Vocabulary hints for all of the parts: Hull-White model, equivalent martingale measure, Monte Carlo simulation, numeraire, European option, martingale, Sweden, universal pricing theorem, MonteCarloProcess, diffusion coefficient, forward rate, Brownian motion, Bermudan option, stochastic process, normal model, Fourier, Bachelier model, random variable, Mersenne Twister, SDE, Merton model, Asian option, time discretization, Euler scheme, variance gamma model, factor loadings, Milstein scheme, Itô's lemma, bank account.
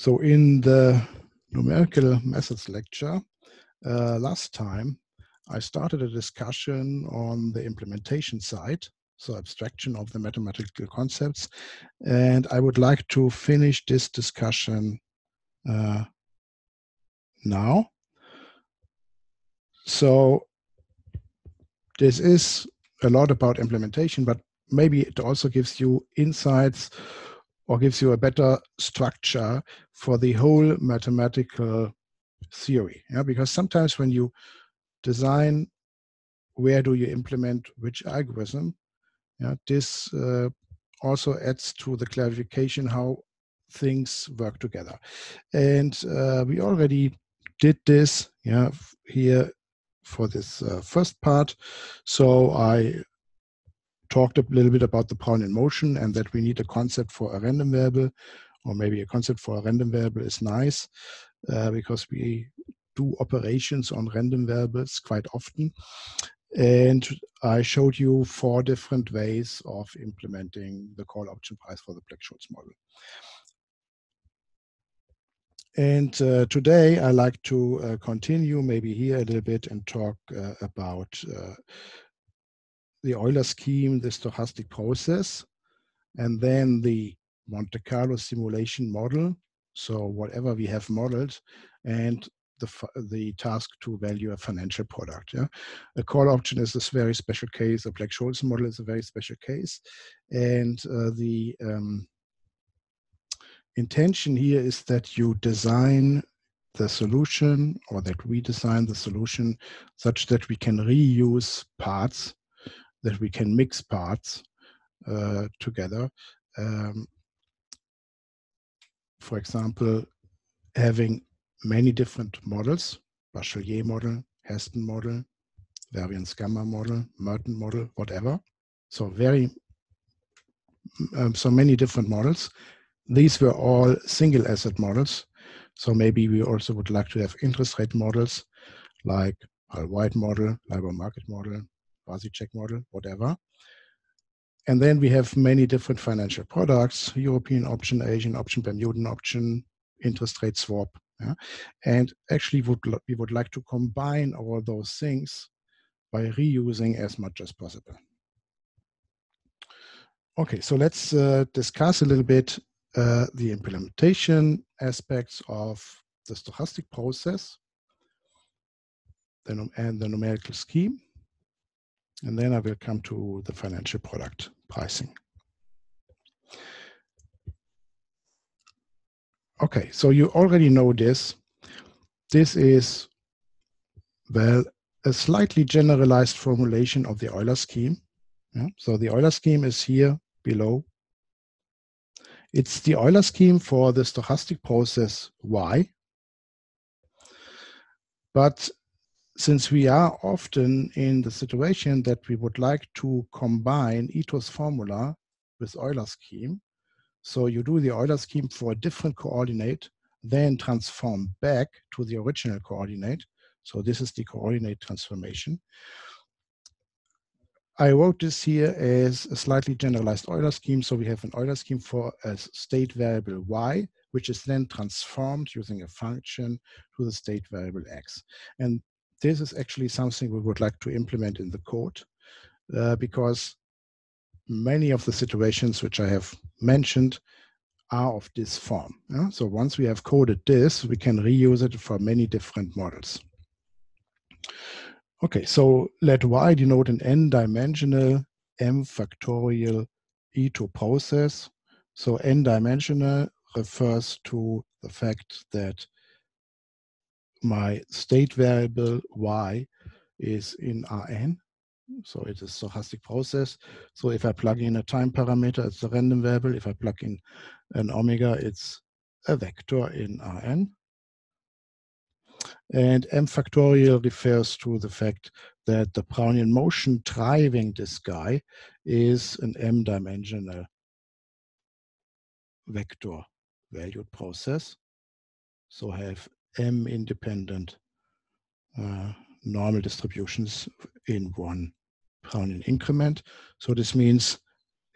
So in the numerical methods lecture last time, I started a discussion on the implementation side, so abstraction of the mathematical concepts, and I would like to finish this discussion now. So this is a lot about implementation, but maybe it also gives you insights or gives you a better structure for the whole mathematical theory. Yeah? Because sometimes when you design where do you implement which algorithm, yeah, this also adds to the clarification how things work together. And we already did this, yeah, here for this first part. So I talked a little bit about the Brownian motion and that we need a concept for a random variable, or maybe a concept for a random variable is nice because we do operations on random variables quite often. And I showed you 4 different ways of implementing the call option price for the Black-Scholes model. And today I like to continue maybe here a little bit and talk about the Euler scheme, the stochastic process, and then the Monte Carlo simulation model. So whatever we have modeled, and the task to value a financial product. Yeah? A call option is this very special case. The Black-Scholes model is a very special case. And the intention here is that you design the solution, or that we design the solution such that we can reuse parts, that we can mix parts together. For example, having many different models, Bachelier model, Heston model, variance gamma model, Merton model, whatever. So so many different models. These were all single asset models. So maybe we also would like to have interest rate models like Hull-White model, LIBOR market model, check model, whatever. And then we have many different financial products, European option, Asian option, Bermudan option, interest rate swap. Yeah? And actually we would like to combine all those things by reusing as much as possible. Okay, so let's discuss a little bit the implementation aspects of the stochastic process and the numerical scheme. And then I will come to the financial product pricing. Okay, so you already know this. This is, well, a slightly generalized formulation of the Euler scheme. Yeah? So the Euler scheme is here below. It's the Euler scheme for the stochastic process Y. But since we are often in the situation that we would like to combine Itô's formula with Euler scheme, so you do the Euler scheme for a different coordinate, then transform back to the original coordinate. So this is the coordinate transformation. I wrote this here as a slightly generalized Euler scheme. So we have an Euler scheme for a state variable y, which is then transformed using a function to the state variable x. And this is actually something we would like to implement in the code because many of the situations which I have mentioned are of this form. Yeah? So once we have coded this, we can reuse it for many different models. Okay, so let Y denote an n-dimensional m-factorial Itô process. So n-dimensional refers to the fact that my state variable y is in Rn, so it is a stochastic process. So if I plug in a time parameter, it's a random variable. If I plug in an omega, it's a vector in Rn. And m factorial refers to the fact that the Brownian motion driving this guy is an m-dimensional vector valued process. So I have m-independent normal distributions in one Brownian increment. So this means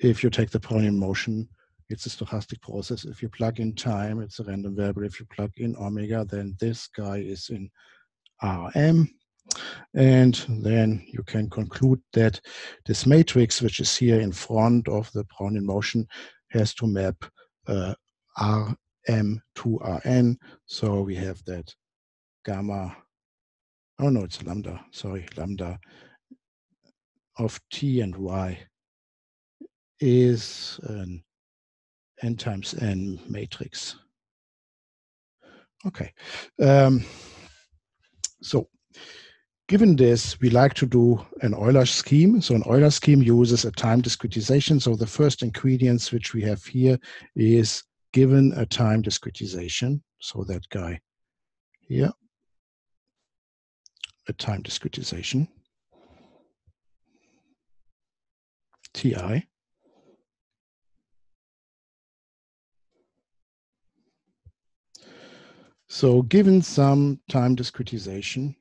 if you take the Brownian motion, it's a stochastic process. If you plug in time, it's a random variable. If you plug in omega, then this guy is in Rm. And then you can conclude that this matrix, which is here in front of the Brownian motion, has to map Rm to Rn. So we have that gamma, oh no, it's lambda, sorry, lambda of t and y is an n times n matrix. Okay. So given this, we like to do an Euler scheme. So an Euler scheme uses a time discretization. So the first ingredients which we have here is given a time discretization. So that guy here, a time discretization, Ti. So given some time discretization,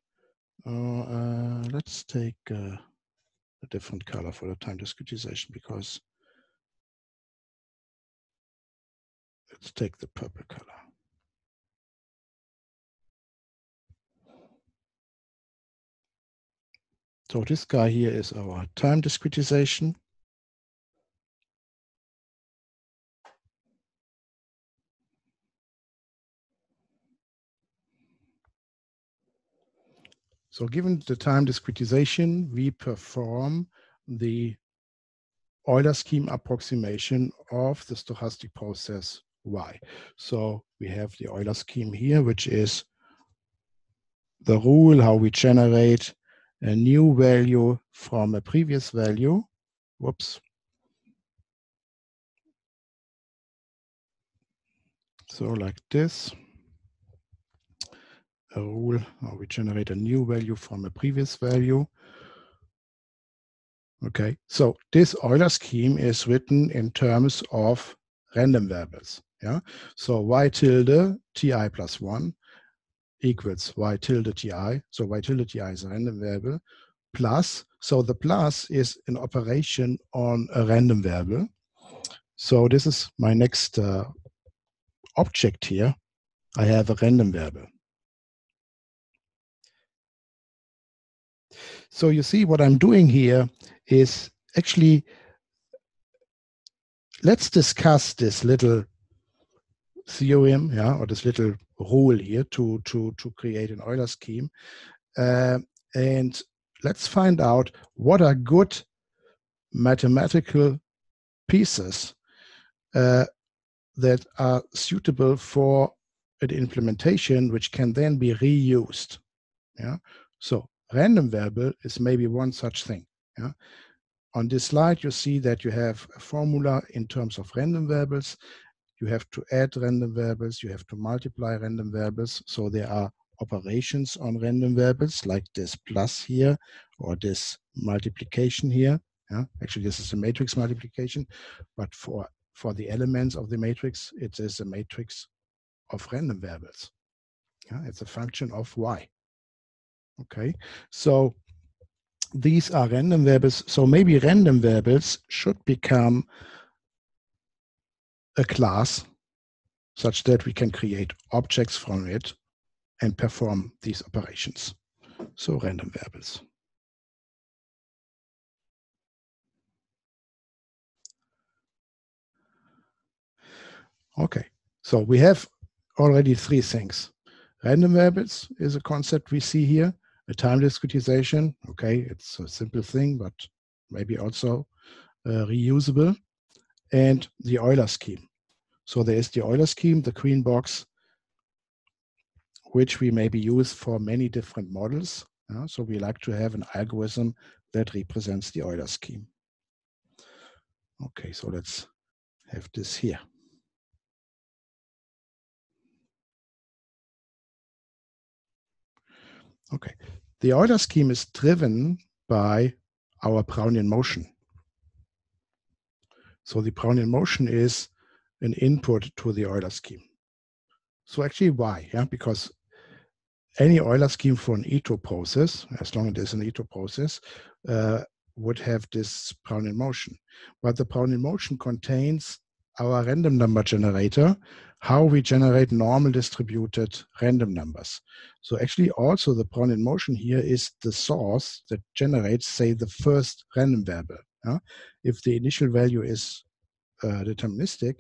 let's take a different color for the time discretization, because let's take the purple color. So this guy here is our time discretization. So given the time discretization, we perform the Euler scheme approximation of the stochastic process y. So we have the Euler scheme here, which is the rule how we generate a new value from a previous value. Whoops. So like this. A rule how we generate a new value from a previous value. Okay, so this Euler scheme is written in terms of random variables. Yeah, so y tilde ti plus 1 equals y tilde ti. So y tilde ti is a random variable plus. So the plus is an operation on a random variable. So this is my next object here. I have a random variable. So you see what I'm doing here is actually, let's discuss this little theorem, yeah, or this little rule here to create an Euler scheme. And let's find out what are good mathematical pieces that are suitable for an implementation which can then be reused. Yeah, so random variable is maybe one such thing. Yeah? On this slide, you see that you have a formula in terms of random variables. You have to add random variables. You have to multiply random variables. So there are operations on random variables like this plus here or this multiplication here. Yeah? Actually, this is a matrix multiplication. But for the elements of the matrix, it is a matrix of random variables. Yeah? It's a function of y. Okay, so these are random variables. So maybe random variables should become a class such that we can create objects from it and perform these operations. So random variables. Okay, so we have already three things. Random variables is a concept we see here. A time discretization, okay, it's a simple thing, but maybe also reusable. And the Euler scheme. So there is the Euler scheme, the green box, which we maybe use for many different models. So we like to have an algorithm that represents the Euler scheme. Okay, so let's have this here. Okay, the Euler scheme is driven by our Brownian motion. So the Brownian motion is an input to the Euler scheme. So actually why? Yeah, because any Euler scheme for an Itô process, as long as it is an Itô process, would have this Brownian motion. But the Brownian motion contains our random number generator, how we generate normal distributed random numbers. So actually also the Brownian motion here is the source that generates, say, the first random variable. Yeah? If the initial value is deterministic,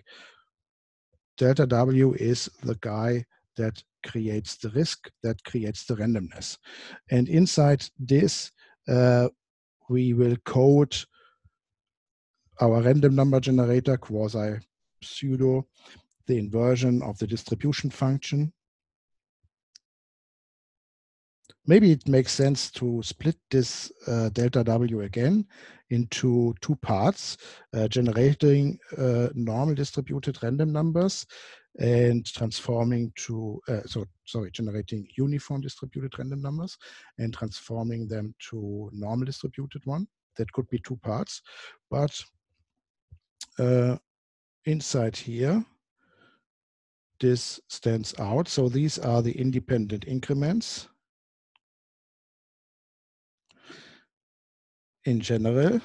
delta W is the guy that creates the risk, that creates the randomness. And inside this, we will code our random number generator, quasi pseudo, the inversion of the distribution function. Maybe it makes sense to split this delta W again into two parts, generating normal distributed random numbers and transforming to, generating uniform distributed random numbers and transforming them to normal distributed one. That could be two parts, but inside here, this stands out. So these are the independent increments. In general,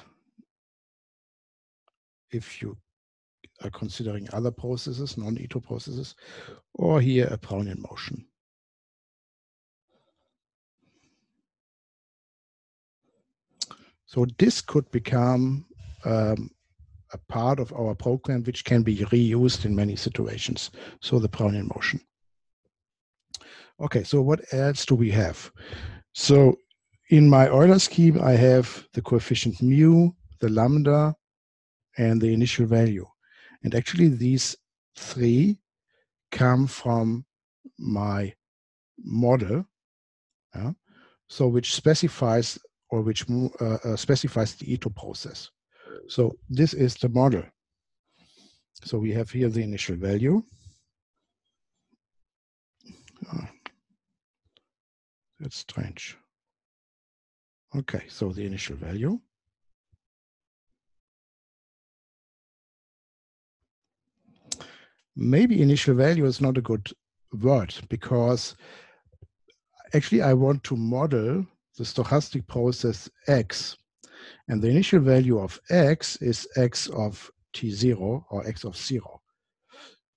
if you are considering other processes, non-Itô processes, or here a Brownian motion. So this could become a part of our program which can be reused in many situations. So the Brownian motion. Okay, so what else do we have? So in my Euler scheme, I have the coefficient mu, the lambda, and the initial value. And actually, these three come from my model, yeah? So which specifies or which specifies the Itô process. So this is the model. So we have here the initial value. Oh, that's strange. Okay, so the initial value. Maybe initial value is not a good word because actually I want to model the stochastic process x. And the initial value of x is x of t0 or x of 0.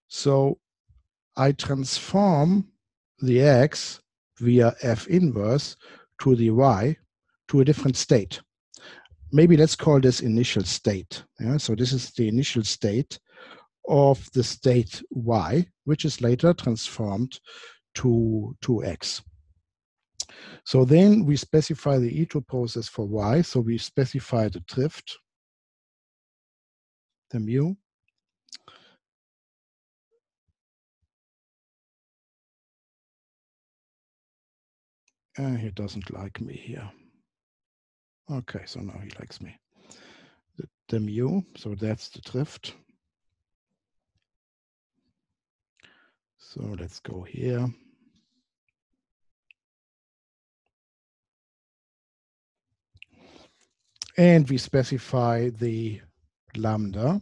So I transform the x via f inverse to the y to a different state. Maybe let's call this initial state. Yeah? So this is the initial state of the state y, which is later transformed to 2x. So then we specify the Itô process for y. So we specify the drift, the mu. He doesn't like me here. Okay, so now he likes me. The mu, so that's the drift. So let's go here. And we specify the lambda,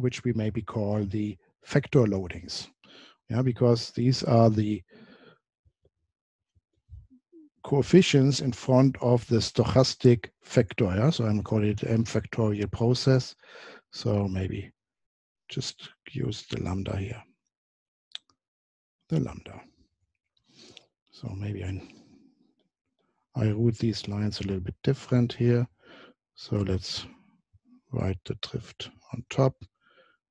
which we maybe call the factor loadings, because these are the coefficients in front of the stochastic factor. Yeah? So I'm calling it M factorial process. So maybe just use the lambda here. The lambda. So maybe I route these lines a little bit different here. So let's write the drift on top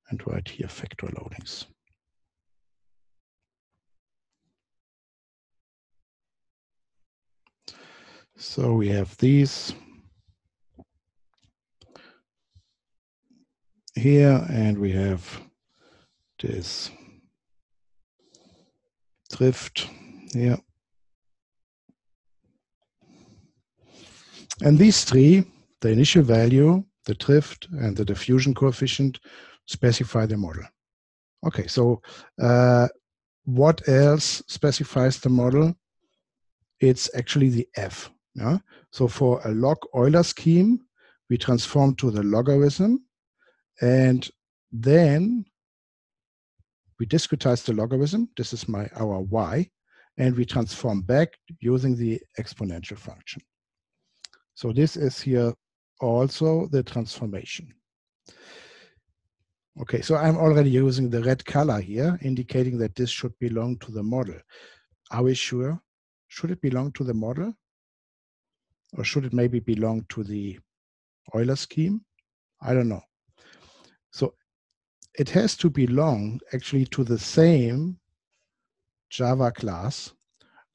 and write here factor loadings. So we have these here, and we have this drift here. And these three, the initial value, the drift, and the diffusion coefficient, specify the model. Okay, so what else specifies the model? It's actually the F. Yeah? So for a log Euler scheme, we transform to the logarithm, and then we discretize the logarithm. This is our y, and we transform back using the exponential function. So this is here also the transformation. Okay, so I'm already using the red color here, indicating that this should belong to the model. Are we sure? Should it belong to the model? Or should it maybe belong to the Euler scheme? I don't know. So it has to belong actually to the same Java class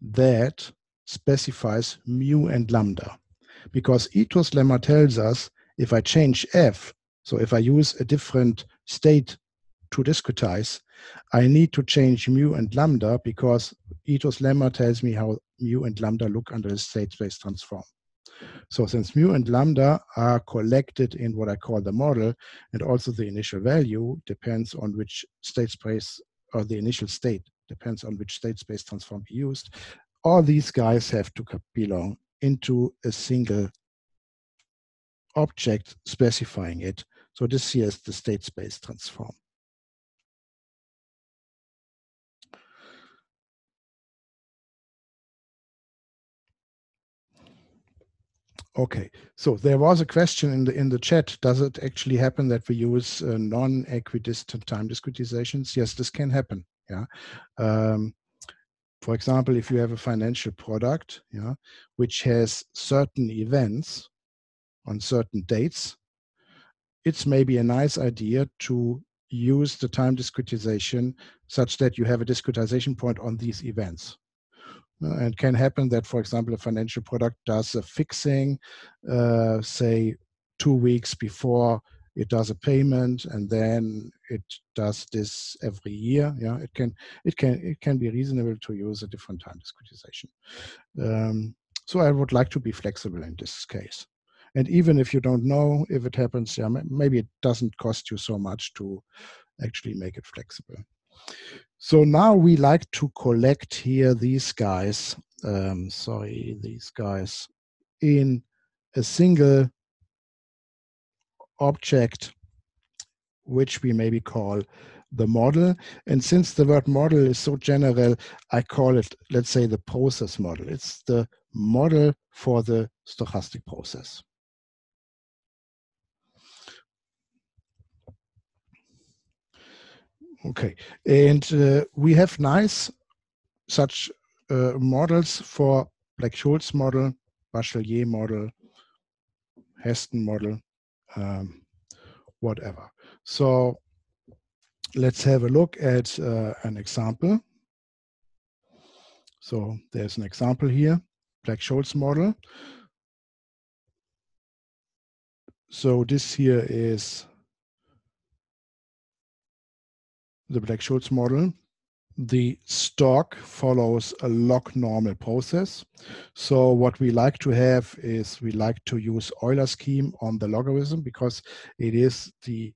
that specifies mu and lambda. Because Itô's lemma tells us if I change f, so if I use a different state to discretize, I need to change mu and lambda because Itô's lemma tells me how mu and lambda look under the state space transform. So since mu and lambda are collected in what I call the model, and also the initial value depends on which state space, or the initial state depends on which state space transform be used, all these guys have to belong into a single object specifying it. So this here is the state space transform. Okay, so there was a question in the chat. Does it actually happen that we use non-equidistant time discretizations? Yes, this can happen. Yeah. For example, if you have a financial product, yeah, which has certain events on certain dates, it's maybe a nice idea to use the time discretization such that you have a discretization point on these events. And it can happen that, for example, a financial product does a fixing, say 2 weeks before it does a payment, and then it does this every year. Yeah, it can be reasonable to use a different time discretization. So I would like to be flexible in this case. And even if you don't know if it happens, yeah, maybe it doesn't cost you so much to actually make it flexible. So now we like to collect here these guys, in a single object, which we maybe call the model. And since the word model is so general, I call it, let's say, the process model. It's the model for the stochastic process. Okay, and we have nice such models for Black-Scholes model, Bachelier model, Heston model, whatever. So let's have a look at an example. So there's an example here, Black-Scholes model. So this here is the Black-Scholes model. The stock follows a log-normal process. So what we like to have is we like to use Euler scheme on the logarithm because it is the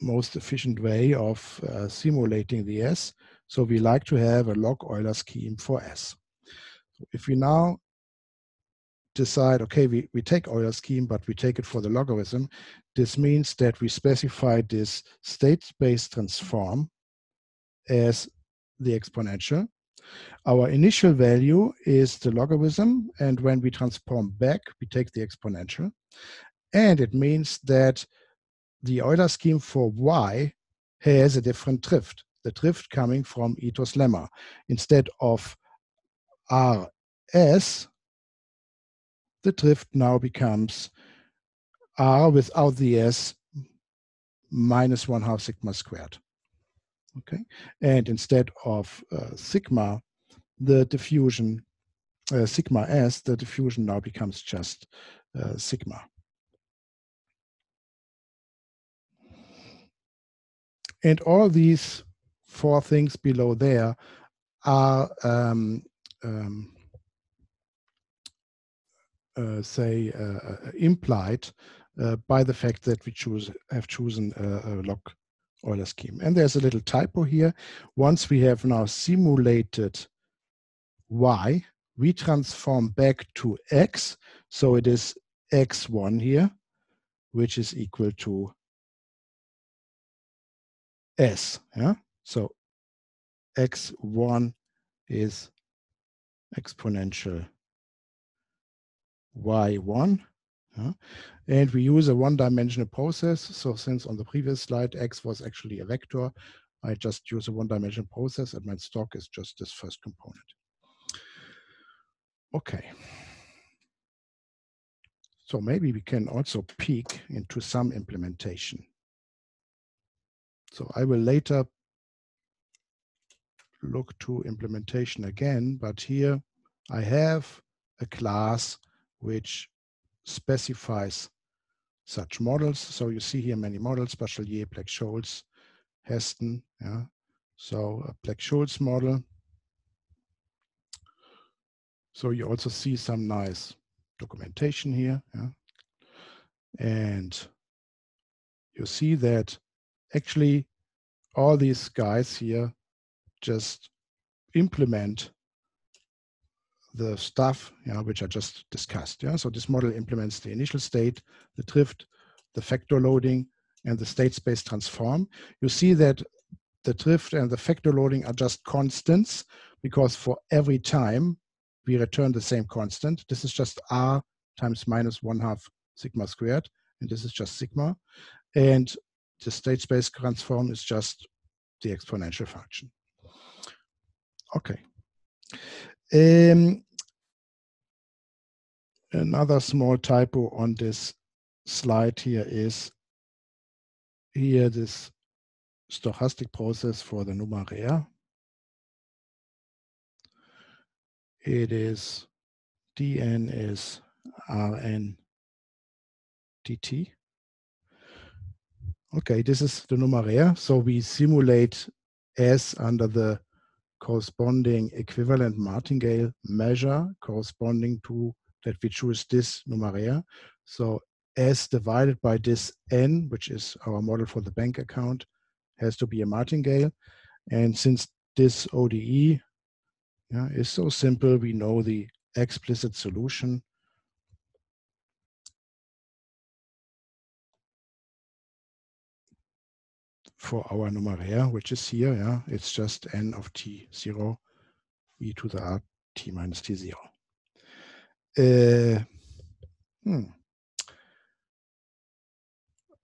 most efficient way of simulating the S. So we like to have a log-Euler scheme for S. If we now decide, okay, we take Euler scheme, but we take it for the logarithm, this means that we specify this state space transform as the exponential. Our initial value is the logarithm, and when we transform back, we take the exponential. And it means that the Euler scheme for Y has a different drift, the drift coming from Itô's lemma. Instead of RS, the drift now becomes R without the S minus 1/2 sigma squared. Okay, and instead of sigma, the diffusion, sigma S, the diffusion now becomes just sigma. And all these four things below there are implied by the fact that we have chosen a log Euler scheme. And there's a little typo here. Once we have now simulated Y, we transform back to X. So it is X1 here, which is equal to S. Yeah? So X1 is exponential Y1 And we use a one-dimensional process. So since on the previous slide, X was actually a vector, I just use a one-dimensional process and my stock is just this first component. Okay. So maybe we can also peek into some implementation. So I will later look to implementation again, but here I have a class which specifies such models. So you see here many models, Bachelier, Black-Scholes, Heston. Yeah. So a Black-Scholes model. So you also see some nice documentation here. Yeah. And you see that actually all these guys here just implement the stuff, yeah, which I just discussed. Yeah, so this model implements the initial state, the drift, the factor loading, and the state space transform. You see that the drift and the factor loading are just constants because for every time we return the same constant. This is just R times minus 1/2 sigma squared, and this is just sigma. And the state space transform is just the exponential function. Okay. Another small typo on this slide here is here this stochastic process for the numeraire. It is dn is rn dt. Okay, this is the numeraire. So we simulate S under the corresponding equivalent martingale measure corresponding to that we choose this numeraire. So S divided by this N, which is our model for the bank account, has to be a martingale. And since this ODE is so simple, we know the explicit solution. For our numeraire, which is here, yeah, it's just n of t0 e to the r t minus t0.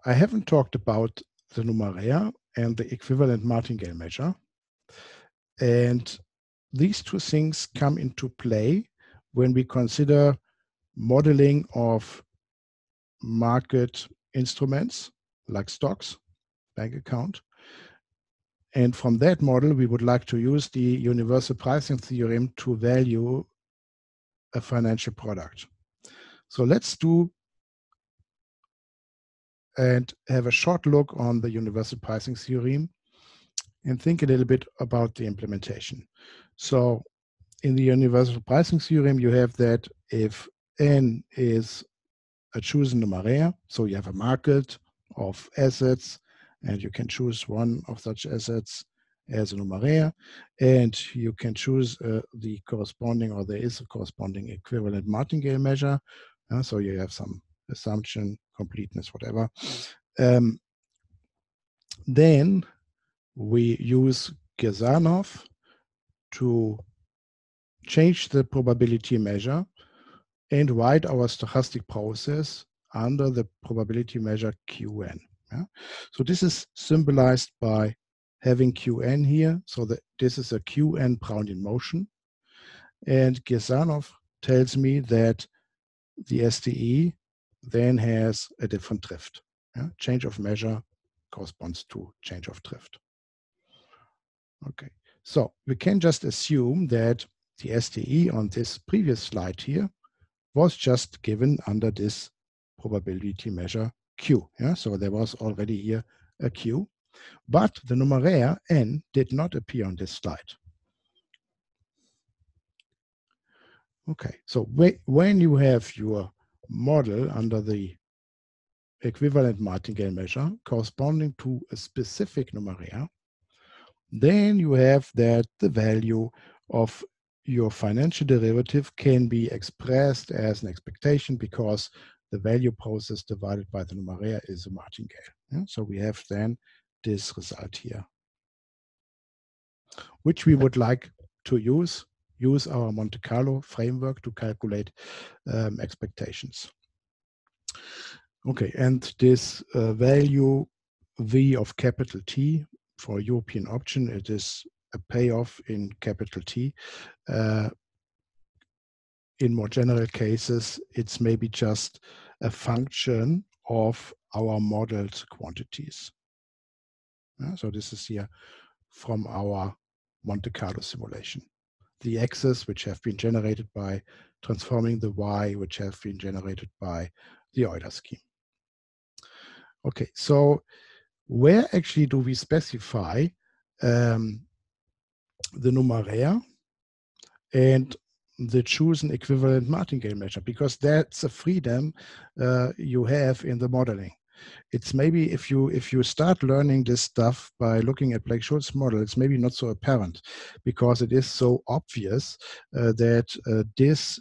I haven't talked about the numeraire and the equivalent martingale measure. And these two things come into play when we consider modeling of market instruments like stocks, bank account. And from that model, we would like to use the universal pricing theorem to value a financial product. So let's do and have a short look on the universal pricing theorem and think a little bit about the implementation. So in the universal pricing theorem, you have that if N is a chosen numeraire, so you have a market of assets, and you can choose one of such assets as a numeraire, and you can choose the corresponding, or there is a corresponding equivalent martingale measure. So you have some assumption, completeness, whatever. Then we use Girsanov to change the probability measure and write our stochastic process under the probability measure Qn. Yeah. So this is symbolized by having Qn here, so that this is a Qn Brownian motion. And Girsanov tells me that the SDE then has a different drift. Yeah. Change of measure corresponds to change of drift. Okay, so we can just assume that the SDE on this previous slide here was just given under this probability measure Q. Yeah, so there was already here a Q, but the numeraire N did not appear on this slide. Okay, so when you have your model under the equivalent martingale measure corresponding to a specific numeraire, then you have that the value of your financial derivative can be expressed as an expectation because the value process divided by the numeraire is a martingale. Yeah? So we have then this result here, which we would like to use our Monte Carlo framework to calculate expectations. Okay, and this value V of capital T for European option, it is a payoff in capital T. In more general cases, it's maybe just a function of our modeled quantities. So this is here from our Monte Carlo simulation. The x's which have been generated by transforming the y which have been generated by the Euler scheme. Okay, so where actually do we specify the numeraire and the chosen equivalent martingale measure? Because that's a freedom you have in the modeling. It's maybe if you start learning this stuff by looking at Black-Scholes model, it's maybe not so apparent because it is so obvious that this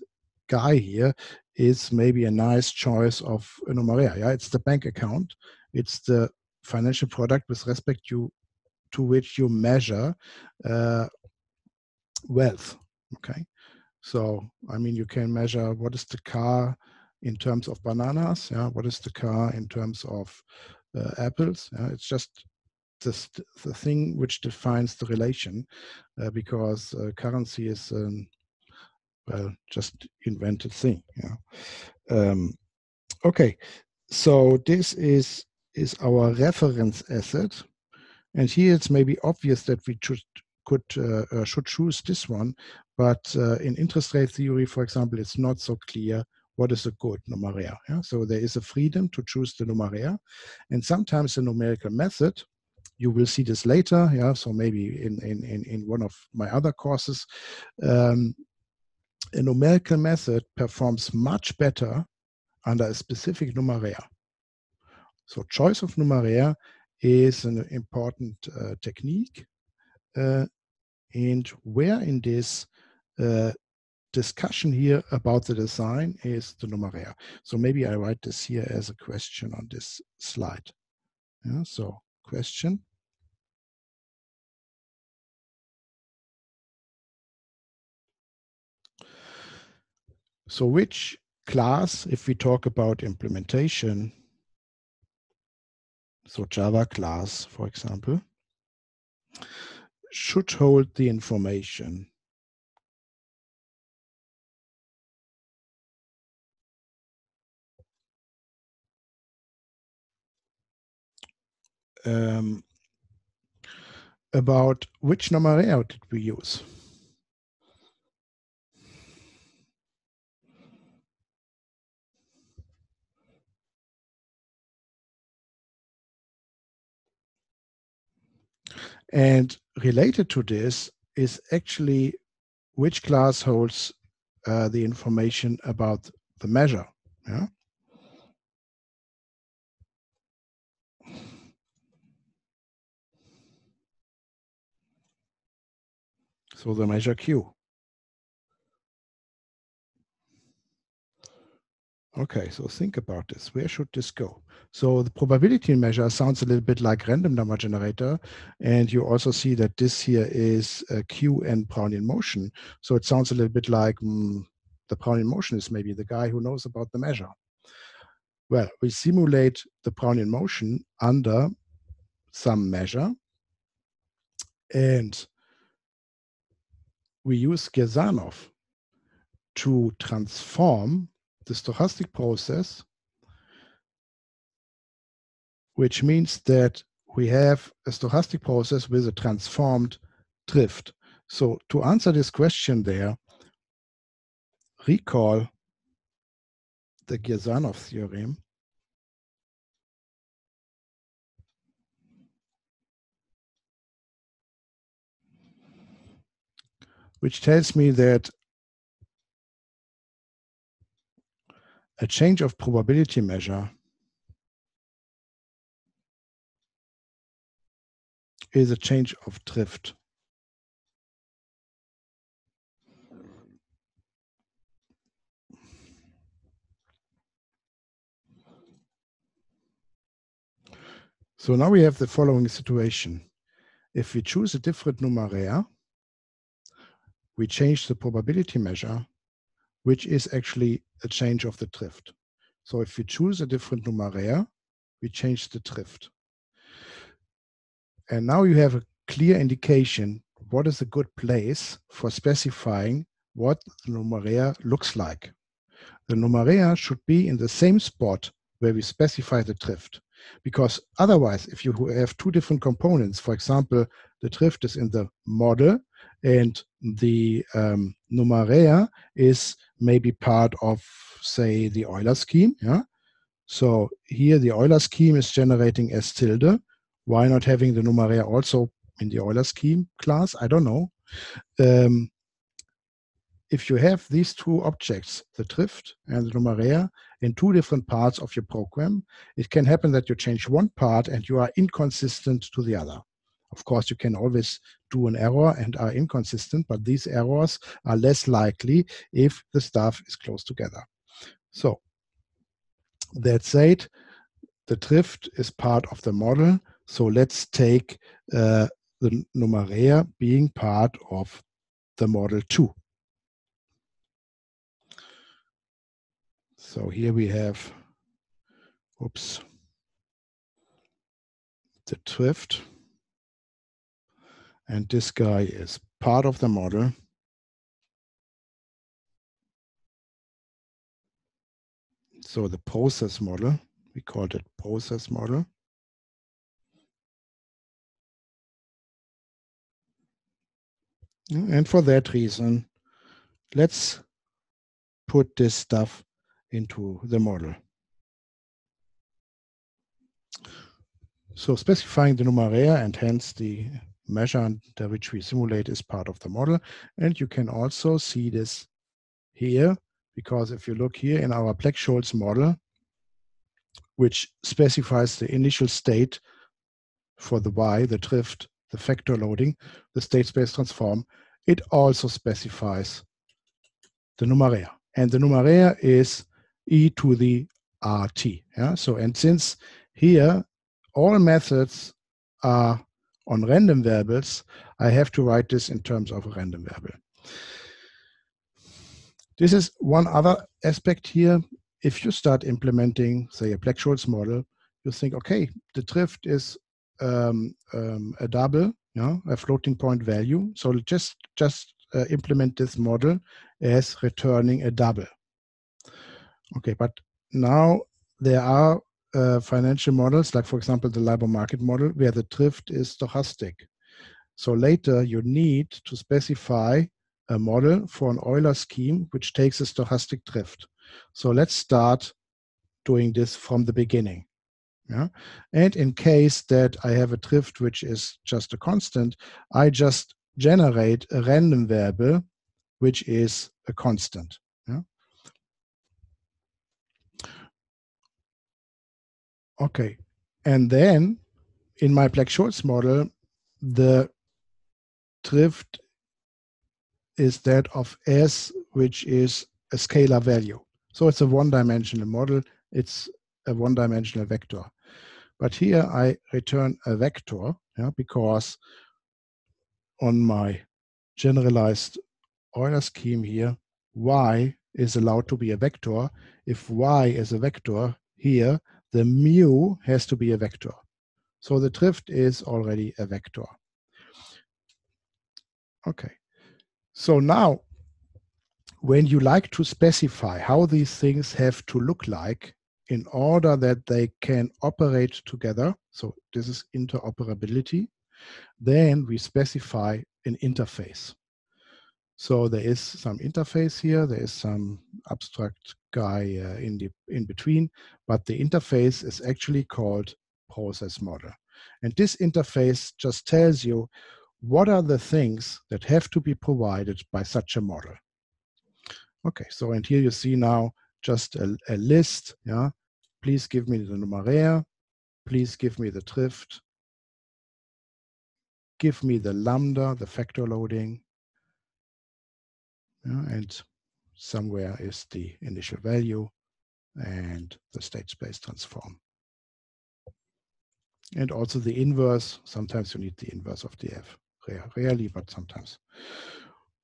guy here is maybe a nice choice of a numeraire. Yeah? It's the bank account. It's the financial product with respect to which you measure wealth. Okay, so I mean you can measure what is the car in terms of bananas, yeah? What is the car in terms of apples? Yeah? It's just the thing which defines the relation because currency is well, just invented thing. Yeah? Okay, so this is our reference asset, and here it's maybe obvious that we should choose this one, but in interest rate theory, for example, it's not so clear what is a good numeraire. Yeah? So there is a freedom to choose the numeraire. And sometimes the numerical method, you will see this later, yeah? So maybe in one of my other courses, a numerical method performs much better under a specific numeraire. So choice of numeraire is an important technique. And where in this discussion here about the design is the numeraire. So maybe I write this here as a question on this slide. Yeah, so question. So which class, if we talk about implementation, so Java class, for example, should hold the information about which numeraire did we use? And related to this is actually which class holds the information about the measure. Yeah? So the measure Q. Okay, so think about this. Where should this go? So the probability measure sounds a little bit like random number generator. And you also see that this here is a Q and Brownian motion. So it sounds a little bit like the Brownian motion is maybe the guy who knows about the measure. Well, we simulate the Brownian motion under some measure. And we use Girsanov to transform the stochastic process, which means that we have a stochastic process with a transformed drift. So to answer this question there, recall the Girsanov theorem. Which tells me that a change of probability measure is a change of drift. So now we have the following situation. If we choose a different numeraire, we change the probability measure, which is actually a change of the drift. So if we choose a different numeraire, we change the drift. And now you have a clear indication what is a good place for specifying what the numeraire looks like. The numeraire should be in the same spot where we specify the drift. Because otherwise, if you have two different components, for example, the drift is in the model and the numeraire is maybe part of, say, the Euler scheme. Yeah? So here the Euler scheme is generating S tilde. Why not having the numeraire also in the Euler scheme class? I don't know. If you have these two objects, the drift and the numeraire, in two different parts of your program, it can happen that you change one part and you are inconsistent to the other. Of course, you can always do an error and are inconsistent, but these errors are less likely if the stuff is close together. So, that said, the drift is part of the model, so let's take the numeraire being part of the model too. So here we have, oops, the drift, and this guy is part of the model. So the process model, we called it process model. And for that reason, let's put this stuff into the model. So specifying the numeraire and hence the measure under which we simulate is part of the model. And you can also see this here, because if you look here in our Black-Scholes model, which specifies the initial state for the Y, the drift, the factor loading, the state space transform, it also specifies the numeraire. And the numeraire is e to the rt. Yeah? So, and since here all methods are on random variables, I have to write this in terms of a random variable. This is one other aspect here. If you start implementing, say, a Black-Scholes model, you think, okay, the drift is a double, you know, a floating point value. So just implement this model as returning a double. Okay, but now there are financial models, like for example the LIBOR market model, where the drift is stochastic. So later you need to specify a model for an Euler scheme which takes a stochastic drift. So let's start doing this from the beginning. Yeah? And in case that I have a drift which is just a constant, I just generate a random variable which is a constant. Yeah? Okay, and then in my Black-Scholes model, the drift is that of S, which is a scalar value. So it's a one-dimensional model, it's a one-dimensional vector. But here I return a vector, yeah, because on my generalized Euler scheme here, y is allowed to be a vector. If y is a vector here, the mu has to be a vector. So the drift is already a vector. Okay. So now, when you like to specify how these things have to look like in order that they can operate together, so this is interoperability, then we specify an interface. So there is some interface here, there is some abstract guy in between, but the interface is actually called process model. And this interface just tells you what are the things that have to be provided by such a model. Okay, so and here you see now just a list. Yeah, please give me the numeraire, please give me the drift, give me the lambda, the factor loading, yeah, and somewhere is the initial value and the state space transform. And also the inverse, sometimes you need the inverse of the F, rarely, but sometimes.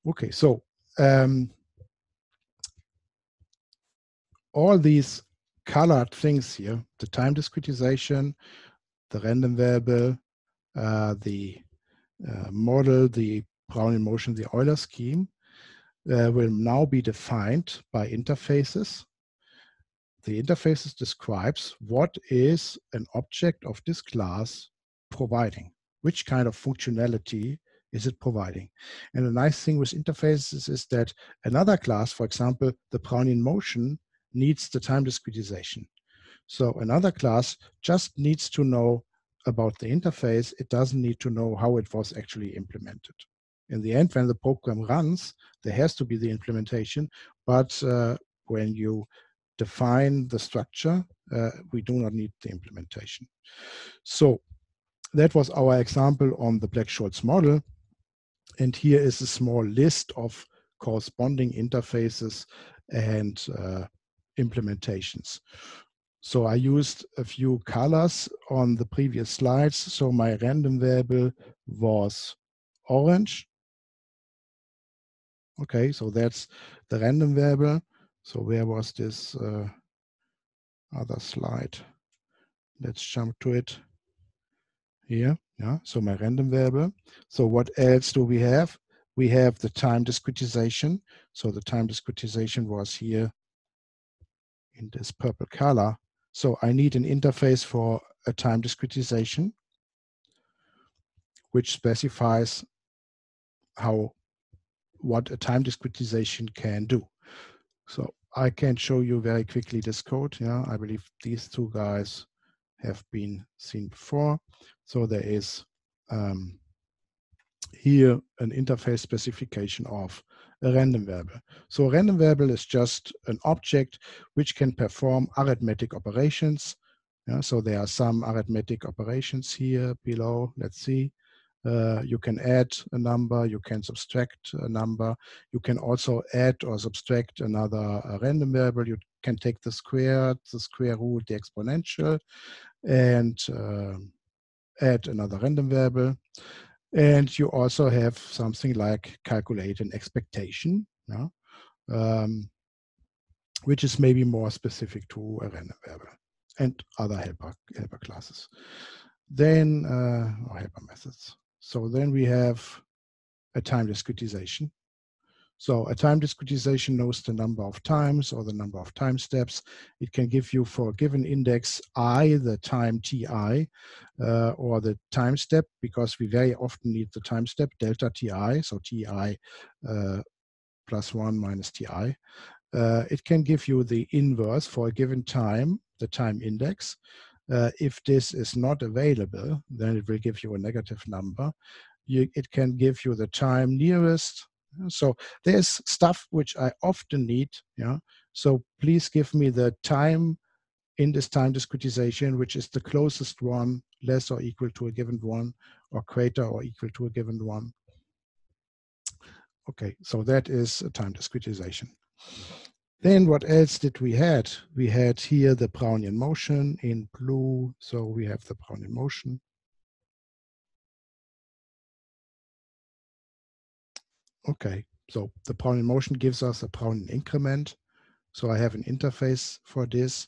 Okay, so all these colored things here, the time discretization, the random variable, the model, the Brownian motion, the Euler scheme, will now be defined by interfaces. The interfaces describes what is an object of this class providing, which kind of functionality is it providing. And the nice thing with interfaces is that another class, for example, the Brownian motion, needs the time discretization. So another class just needs to know about the interface. It doesn't need to know how it was actually implemented. In the end, when the program runs, there has to be the implementation, but when you define the structure, we do not need the implementation. So that was our example on the Black-Scholes model, and here is a small list of corresponding interfaces and implementations. So I used a few colors on the previous slides. So my random variable was orange. Okay, so that's the random variable. So where was this other slide? Let's jump to it here. Yeah, so my random variable. So what else do we have? We have the time discretization. So the time discretization was here in this purple color. So I need an interface for a time discretization, which specifies what a time discretization can do. So I can show you very quickly this code. Yeah, I believe these two guys have been seen before. So there is here an interface specification of a random variable. So a random variable is just an object which can perform arithmetic operations. Yeah, so there are some arithmetic operations here below. Let's see. You can add a number, you can subtract a number, you can also add or subtract another random variable, you can take the square root, the exponential, and add another random variable. And you also have something like calculate an expectation, yeah? Which is maybe more specific to a random variable and other helper classes. Then, or helper methods. So then we have a time discretization. So a time discretization knows the number of times or the number of time steps. It can give you for a given index I, the time ti, or the time step, because we very often need the time step, delta ti, so ti plus 1 minus ti. It can give you the inverse for a given time, the time index. If this is not available, then it will give you a negative number. It can give you the time nearest. So there's stuff which I often need. Yeah. So please give me the time in this time discretization, which is the closest one, less or equal to a given one, or greater or equal to a given one. Okay, so that is a time discretization. Then what else did we had? We had here the Brownian motion in blue. So we have the Brownian motion. Okay, so the Brownian motion gives us a Brownian increment. So I have an interface for this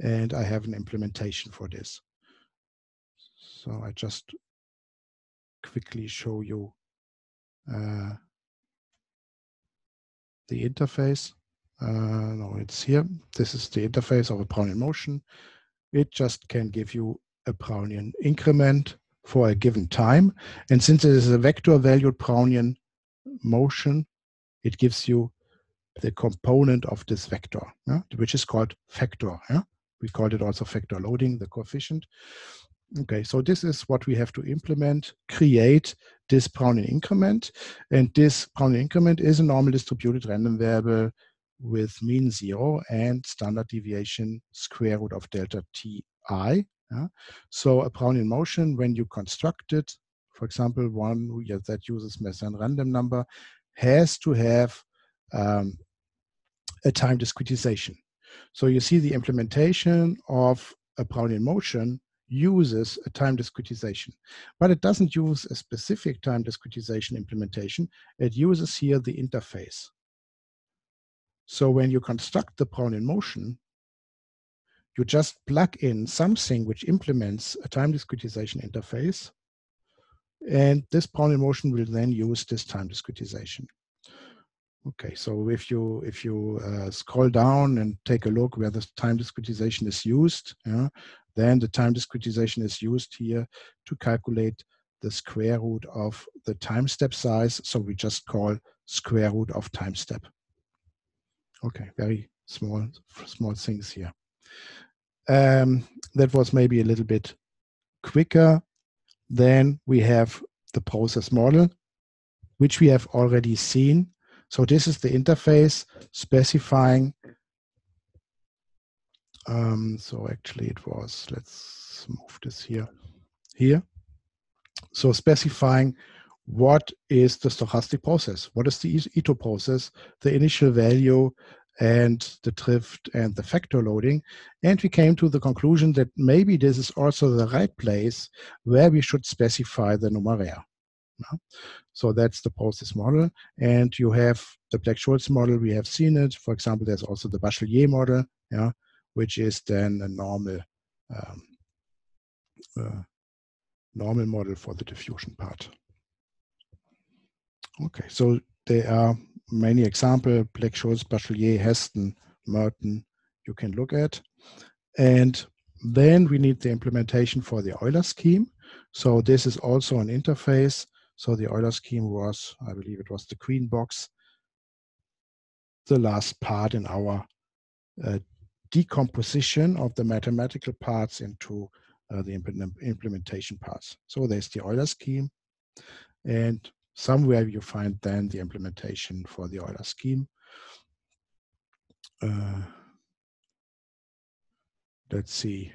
and I have an implementation for this. So I just quickly show you the interface. No, it's here. This is the interface of a Brownian motion. It just can give you a Brownian increment for a given time. And since it is a vector-valued Brownian motion, it gives you the component of this vector, yeah, which is called factor. Yeah? We called it also factor loading, the coefficient. Okay, so this is what we have to implement, create this Brownian increment. And this Brownian increment is a normal distributed random variable with mean 0 and standard deviation square root of delta ti. Yeah? So a Brownian motion, when you construct it, for example, one that uses Mersenne random number, has to have a time discretization. So you see the implementation of a Brownian motion uses a time discretization, but it doesn't use a specific time discretization implementation. It uses here the interface. So when you construct the Brownian motion, You just plug in something which implements a time discretization interface, and this Brownian motion will then use this time discretization. Okay, so if you scroll down and take a look where this time discretization is used, yeah, then the time discretization is used here to calculate the square root of the time step size. So we just call square root of time step. Okay, very small things here. That was maybe a little bit quicker. Then we have the process model, which we have already seen. So this is the interface specifying. So actually it was, let's move this here. So specifying what is the stochastic process, what is the Itô process, the initial value and the drift and the factor loading. And we came to the conclusion that maybe this is also the right place where we should specify the numeraire. So that's the process model. And you have the Black-Scholes model, we have seen it. For example, there's also the Bachelier model, yeah, which is then a normal model for the diffusion part. Okay, so there are many examples, Black-Scholes, Bachelier, Heston, Merton, you can look at. And then we need the implementation for the Euler scheme. So this is also an interface. So the Euler scheme was, I believe it was the green box, the last part in our decomposition of the mathematical parts into the implementation parts. So there's the Euler scheme, and somewhere you find then the implementation for the Euler scheme. Let's see.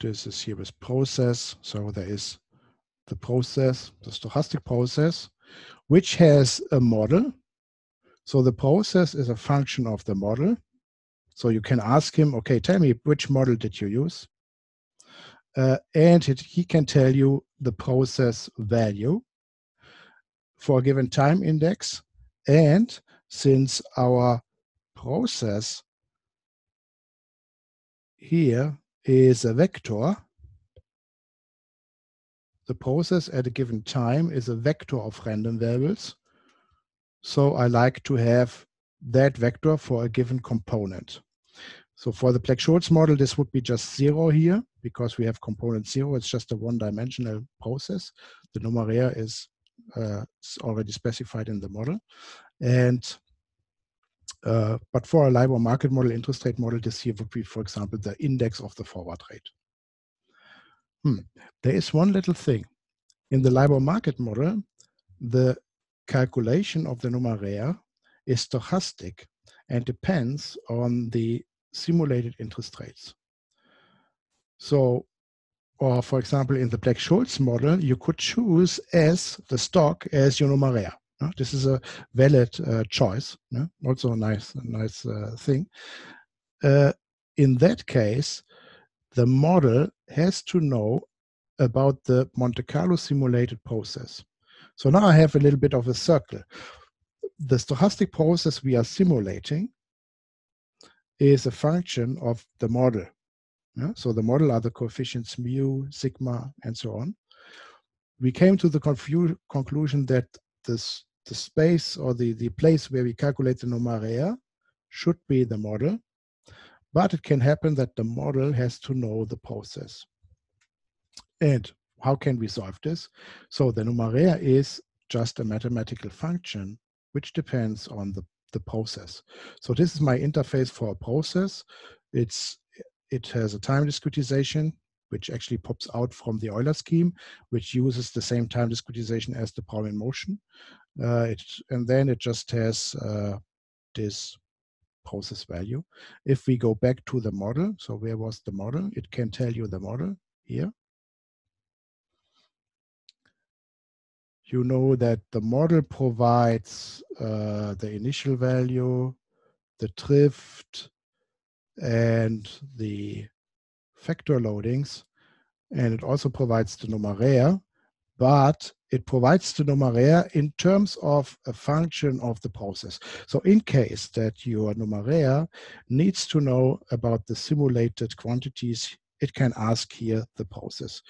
This is here with process. So there is the process, the stochastic process, which has a model. So the process is a function of the model. So you can ask him, okay, tell me which model did you use? And he can tell you the process value for a given time index. And since our process here is a vector, the process at a given time is a vector of random variables. So I like to have that vector for a given component. So for the Black-Scholes model, this would be just 0 here, because we have component 0. It's just a one-dimensional process. The numeraire is already specified in the model. And but for a LIBOR market model, interest rate model, this here would be, for example, the index of the forward rate. There is one little thing. In the LIBOR market model, the calculation of the numeraire is stochastic and depends on the simulated interest rates. So, or for example, in the Black-Scholes model, you could choose as the stock as your numeraire. This is a valid choice, also a nice thing. In that case, the model has to know about the Monte Carlo simulated process. So now I have a little bit of a circle. The stochastic process we are simulating is a function of the model. Yeah? So the model are the coefficients mu, sigma, and so on. We came to the conclusion that the space or the place where we calculate the numeraire should be the model, but it can happen that the model has to know the process. And how can we solve this? So the numeraire is just a mathematical function which depends on the process. So this is my interface for a process. It has a time discretization, which actually pops out from the Euler scheme, which uses the same time discretization as the Brownian motion. And then it just has this process value. If we go back to the model, so where was the model? It can tell you the model here. You know that the model provides the initial value, the drift, and the factor loadings, and it also provides the numeraire, but it provides the numeraire in terms of a function of the process. So in case that your numeraire needs to know about the simulated quantities, it can ask here the process.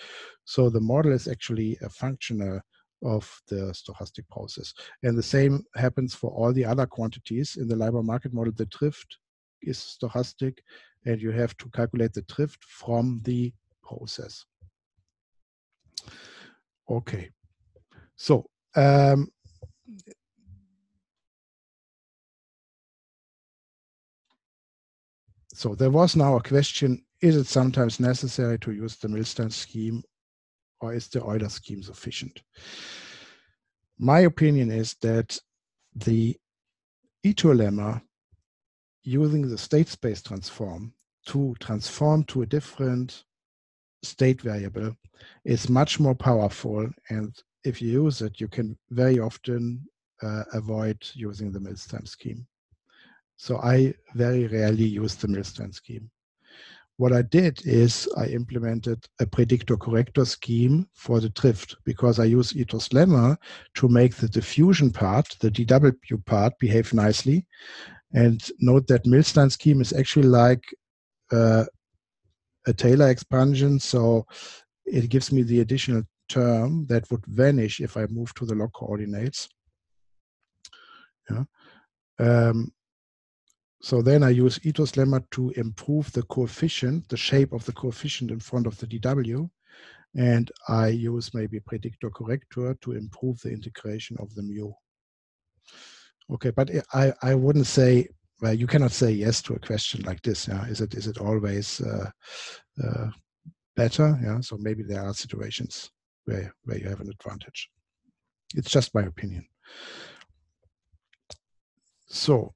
So the model is actually a functional of the stochastic process. And the same happens for all the other quantities. In the LIBOR market model, the drift is stochastic, and you have to calculate the drift from the process. Okay, so so there was now a question, is it sometimes necessary to use the Milstein scheme, or is the Euler scheme sufficient? My opinion is that the Itô lemma using the state space transform to transform to a different state variable is much more powerful, and if you use it, you can very often avoid using the Milstein scheme. So I very rarely use the Milstein scheme. What I did is I implemented a predictor-corrector scheme for the drift, because I use Itô's lemma to make the diffusion part, the DW part, behave nicely. And note that Milstein scheme is actually like a Taylor expansion, so it gives me the additional term that would vanish if I move to the log coordinates. Yeah. So then I use Itô's lemma to improve the coefficient, the shape of the coefficient in front of the DW, and I use maybe predictor-corrector to improve the integration of the mu. Okay, but I wouldn't say, well, you cannot say yes to a question like this. Yeah? Is it always better? Yeah, so maybe there are situations where you have an advantage. It's just my opinion. So.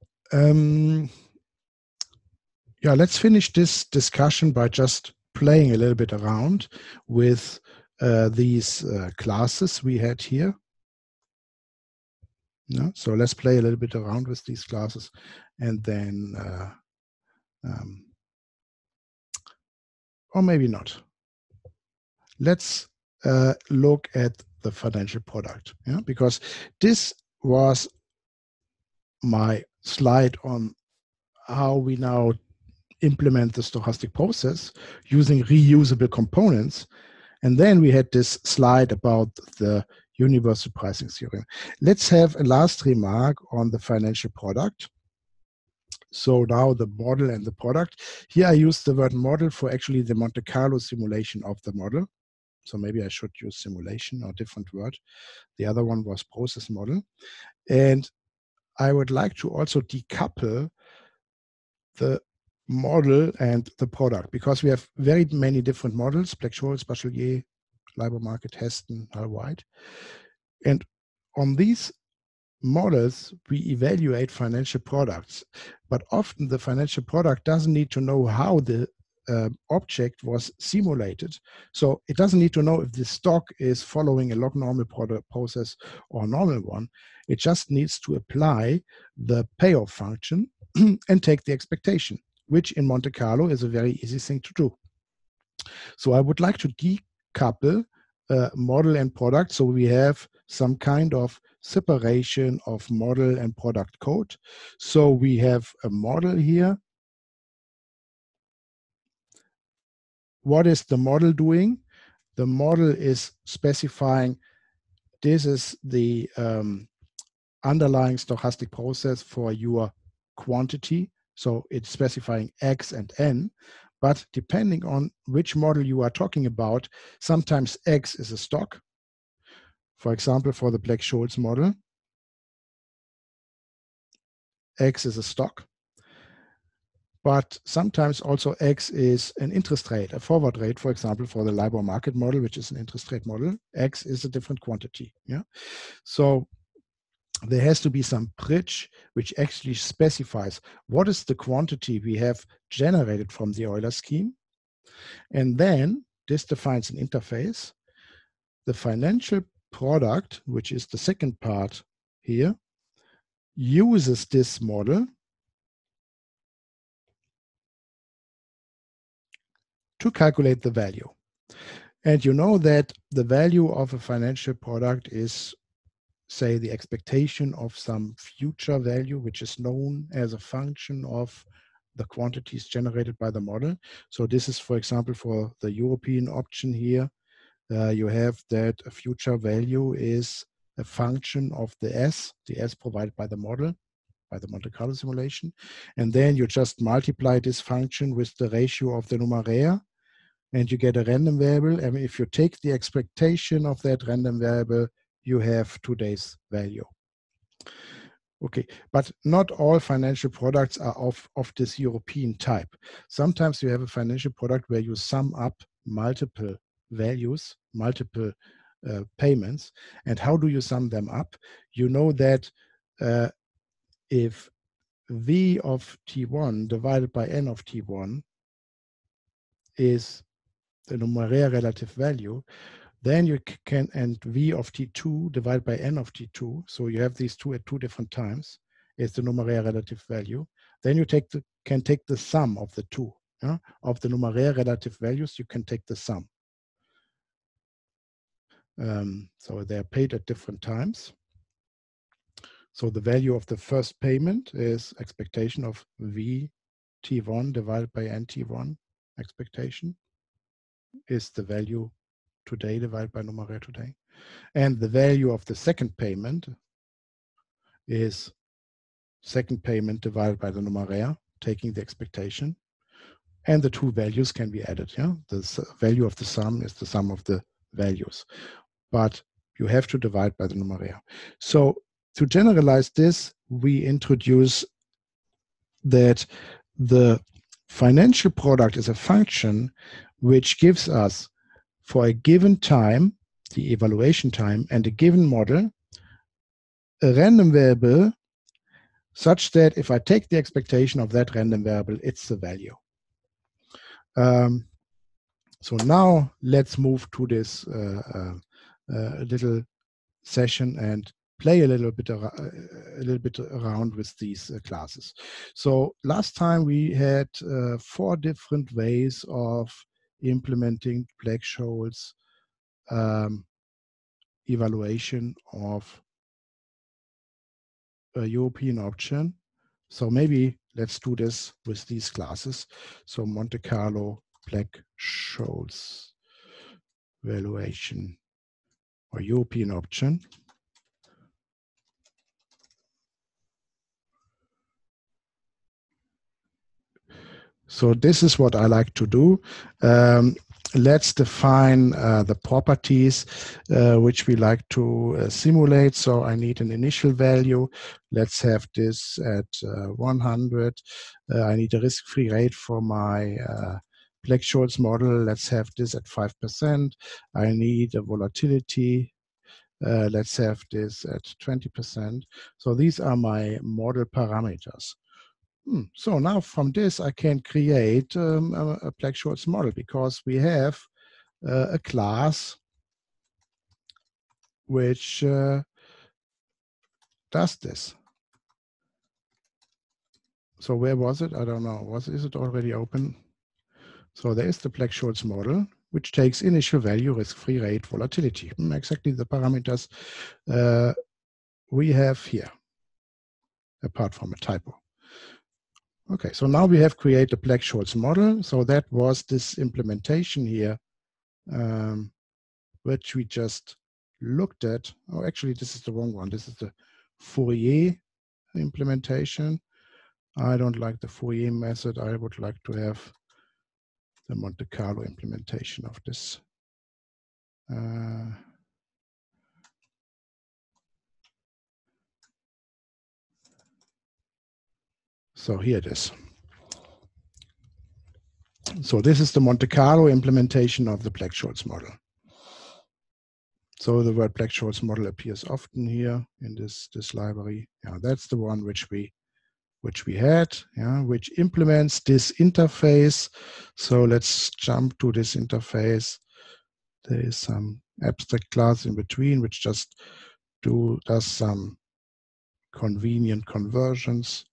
Yeah, let's finish this discussion by just playing a little bit around with these classes we had here. No? So let's play a little bit around with these classes, and then, or maybe not. Let's look at the financial product, yeah? Because this was my slide on how we now implement the stochastic process using reusable components. And then we had this slide about the universal pricing theorem. Let's have a last remark on the financial product. So now the model and the product. Here I used the word model for actually the Monte Carlo simulation of the model. So maybe I should use simulation or different word. The other one was process model. And I would like to also decouple the model and the product, because we have very many different models: Black-Scholes, Bachelier, LIBOR market, Heston, Hull-White. And on these models, we evaluate financial products. But often the financial product doesn't need to know how the object was simulated. So it doesn't need to know if the stock is following a log-normal process or a normal one. It just needs to apply the payoff function and take the expectation, which in Monte Carlo is a very easy thing to do. So I would like to decouple model and product, so we have some kind of separation of model and product code. So we have a model here. What is the model doing? The model is specifying this is the underlying stochastic process for your quantity. So it's specifying X and N, but depending on which model you are talking about, sometimes X is a stock. For example, for the Black-Scholes model, X is a stock. But sometimes also X is an interest rate, a forward rate, for example, for the LIBOR market model, which is an interest rate model. X is a different quantity. Yeah? So there has to be some bridge which actually specifies what is the quantity we have generated from the Euler scheme. And then this defines an interface. The financial product, which is the second part here, uses this model to calculate the value. And you know that the value of a financial product is, say, the expectation of some future value, which is known as a function of the quantities generated by the model. So this is, for example, for the European option here, you have that a future value is a function of the S provided by the model, by the Monte Carlo simulation. And then you just multiply this function with the ratio of the numeraire, and you get a random variable. And if you take the expectation of that random variable, you have today's value. Okay, but not all financial products are of this European type. Sometimes you have a financial product where you sum up multiple values, multiple payments. And how do you sum them up? You know that if V of T1 divided by N of T1 is the numeraire relative value, then you can, and V of T2 divided by N of T2, so you have these two at two different times, is the numeraire relative value. Then you take the, can take the sum of the two, of the numeraire relative values, you can take the sum. So they are paid at different times. So the value of the first payment is expectation of V T1 divided by N T1 expectation is the value today divided by numeraire today. And the value of the second payment is second payment divided by the numeraire, taking the expectation. And the two values can be added. Yeah, the value of the sum is the sum of the values, but you have to divide by the numeraire. So to generalize this, we introduce that the financial product is a function which gives us for a given time, the evaluation time, and a given model, a random variable such that if I take the expectation of that random variable, it's the value. So now let's move to this little session and play a little bit around with these classes. So last time we had four different ways of implementing Black-Scholes evaluation of a European option. So maybe let's do this with these classes. So Monte Carlo Black-Scholes valuation or European option. So this is what I like to do. Let's define the properties which we like to simulate. So I need an initial value. Let's have this at 100. I need a risk-free rate for my Black-Scholes model. Let's have this at 5%. I need a volatility. Let's have this at 20%. So these are my model parameters. So now from this, I can create a Black-Scholes model because we have a class which does this. So where was it? I don't know. Is it already open? So there is the Black-Scholes model, which takes initial value, risk-free rate, volatility. Exactly the parameters we have here, apart from a typo. Okay, so now we have created a Black-Scholes model. So that was this implementation here, which we just looked at. Oh, actually, this is the wrong one. This is the Fourier implementation. I don't like the Fourier method. I would like to have the Monte Carlo implementation of this. So here it is. So this is the Monte Carlo implementation of the Black-Scholes model. So the word Black-Scholes model appears often here in this library. Yeah, that's the one which we had, which implements this interface. So let's jump to this interface. There is some abstract class in between which just does some convenient conversions.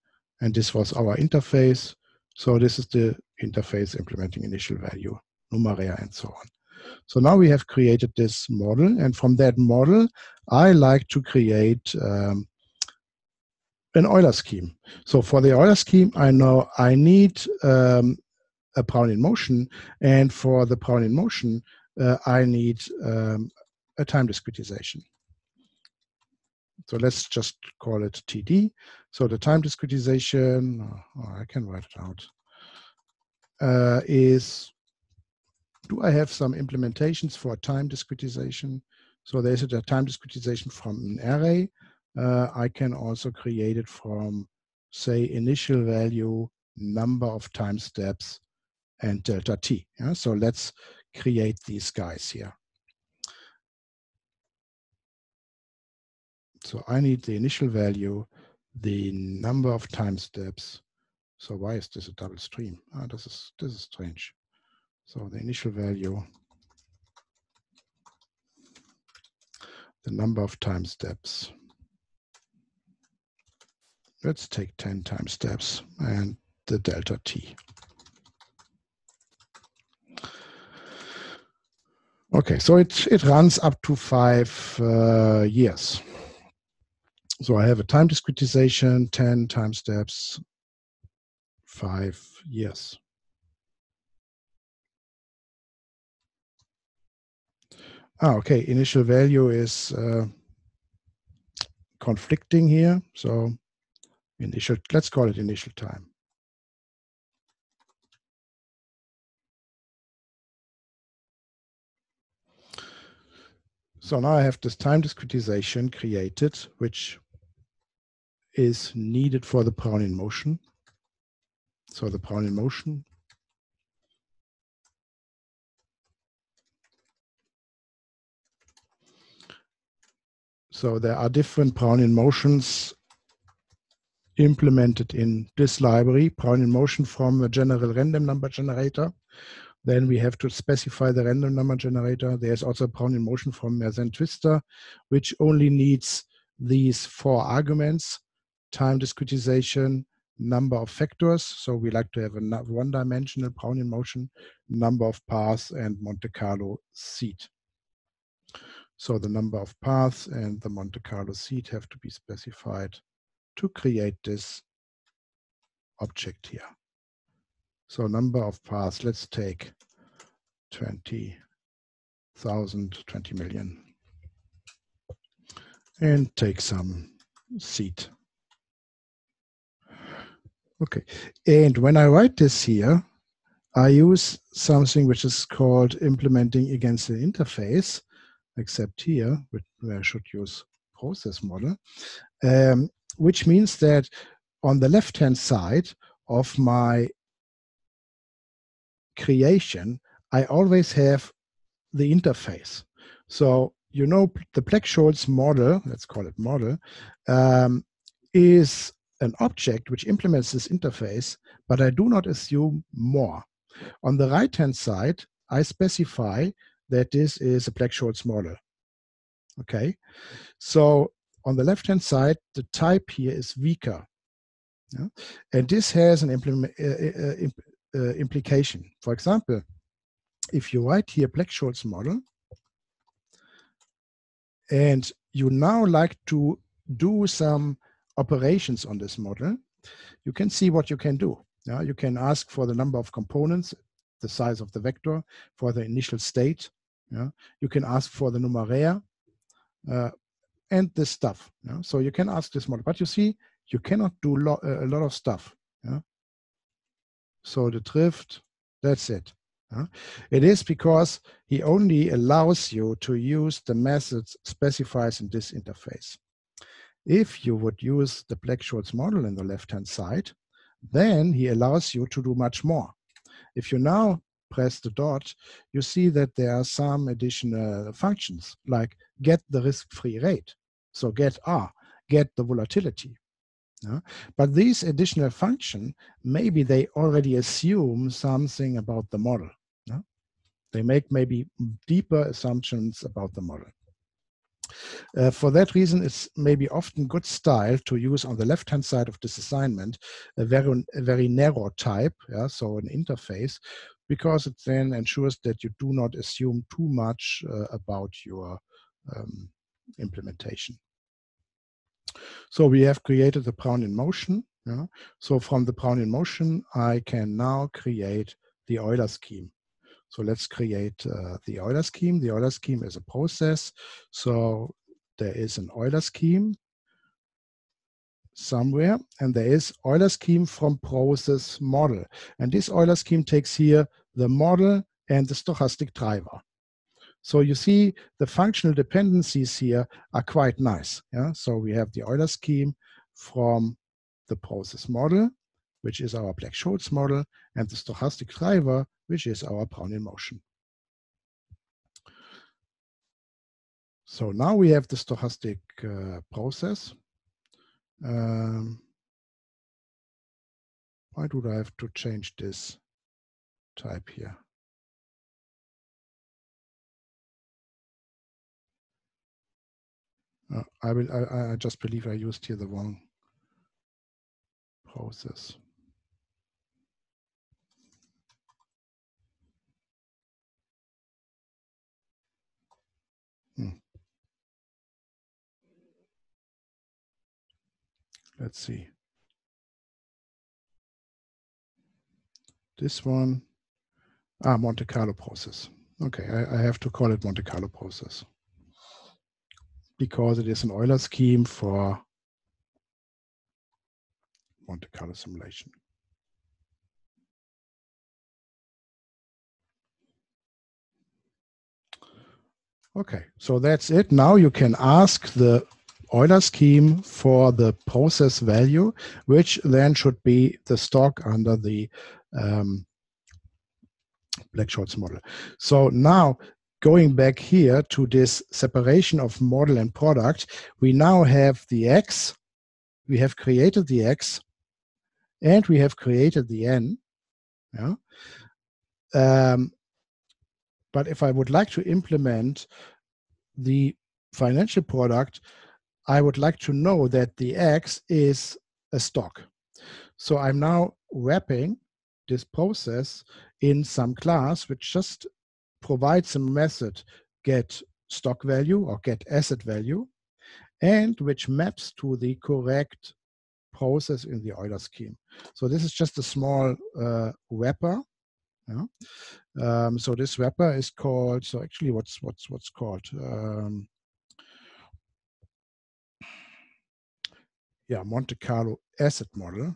And this was our interface. So this is the interface implementing initial value, numeraire, and so on. So now we have created this model, and from that model, I like to create an Euler scheme. So for the Euler scheme, I know I need a Brownian motion, and for the Brownian motion, I need a time discretization. So let's just call it TD. So the time discretization, oh, I can write it out, is, do I have some implementations for time discretization? So there's a time discretization from an array. I can also create it from, say, initial value, number of time steps, and delta t. Yeah? So let's create these guys here. So I need the initial value, the number of time steps. So why is this a double stream? Ah, this is strange. So the initial value, the number of time steps. Let's take 10 time steps and the delta t. Okay, so it runs up to 5 years. So I have a time discretization, 10 time steps, 5 years. Ah, okay, initial value is conflicting here. So initial, let's call it initial time. So now I have this time discretization created, which is needed for the Brownian motion. So the Brownian motion . So there are different Brownian motions implemented in this library. Brownian motion from a general random number generator. Then we have to specify the random number generator. There's also a Brownian motion from Mersenne Twister, which only needs these 4 arguments: time discretization, number of factors. So we like to have a one-dimensional Brownian motion, number of paths, and Monte Carlo seed. So the number of paths and the Monte Carlo seed have to be specified to create this object here. So number of paths, let's take 20,000, 20 million, and take some seed. Okay, and when I write this here, I use something which is called implementing against the interface, except here, where I should use process model, which means that on the left-hand side of my creation, I always have the interface. So, you know, the Black-Scholes model, let's call it model, is an object which implements this interface, but I do not assume more. On the right-hand side, I specify that this is a Black-Scholes model. Okay, so on the left-hand side, the type here is weaker, yeah? And this has an implication. For example, if you write here Black-Scholes model, and you now like to do some operations on this model, you can see what you can do. Yeah? You can ask for the number of components, the size of the vector, for the initial state. Yeah? You can ask for the numeraire and this stuff. Yeah? So you can ask this model, but you see, you cannot do a lot of stuff. Yeah? So the drift, that's it. Yeah? It is because he only allows you to use the methods specified in this interface. If you would use the Black-Scholes model in the left-hand side, then he allows you to do much more. If you now press the dot, you see that there are some additional functions, like get the risk-free rate, so get R, get the volatility. Yeah? But these additional functions, maybe they already assume something about the model. Yeah? They make maybe deeper assumptions about the model. For that reason, it's maybe often good style to use on the left-hand side of this assignment a very narrow type, yeah, so an interface, because it then ensures that you do not assume too much about your implementation. So we have created the Brownian motion. Yeah? So from the Brownian motion, I can now create the Euler scheme. So let's create the Euler scheme. The Euler scheme is a process. So there is an Euler scheme somewhere, and there is Euler scheme from process model. And this Euler scheme takes here the model and the stochastic driver. So you see the functional dependencies here are quite nice. Yeah? So we have the Euler scheme from the process model, which is our Black-Scholes model, and the stochastic driver, which is our Brownian motion. So now we have the stochastic process. Why do I have to change this type here? I just believe I used here the wrong process. Let's see. This one, Monte Carlo process. Okay, I have to call it Monte Carlo process because it is an Euler scheme for Monte Carlo simulation. Okay, so that's it. Now you can ask the Euler scheme for the process value, which then should be the stock under the Black-Scholes model. So now going back here to this separation of model and product, we now have the X, we have created the X, and we have created the N. Yeah? But if I would like to implement the financial product, I would like to know that the X is a stock. So I'm now wrapping this process in some class which just provides a method get stock value or get asset value, and which maps to the correct process in the Euler scheme. So this is just a small wrapper. Yeah? So this wrapper is called, so actually what's called? Yeah, Monte Carlo asset model.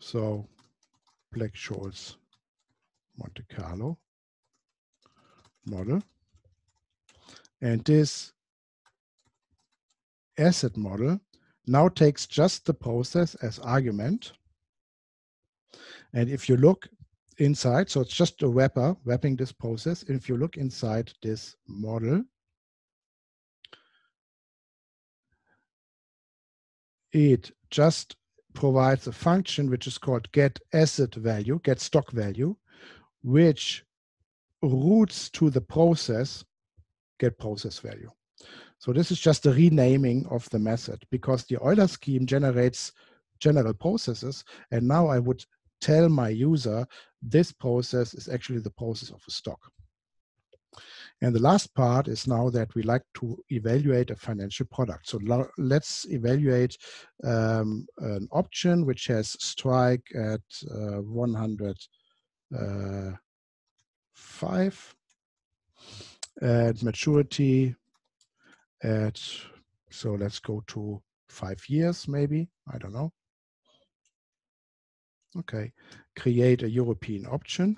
So Black-Scholes Monte Carlo model. And this asset model now takes just the process as argument. And if you look inside, so it's just a wrapper wrapping this process. And if you look inside this model, it just provides a function which is called get asset value, get stock value, which routes to the process, get process value. So this is just a renaming of the method because the Euler scheme generates general processes. And now I would tell my user this process is actually the process of a stock. And the last part is now that we like to evaluate a financial product. So let's evaluate an option which has strike at 105 and maturity at, so let's go to 5 years maybe, I don't know. Okay, create a European option.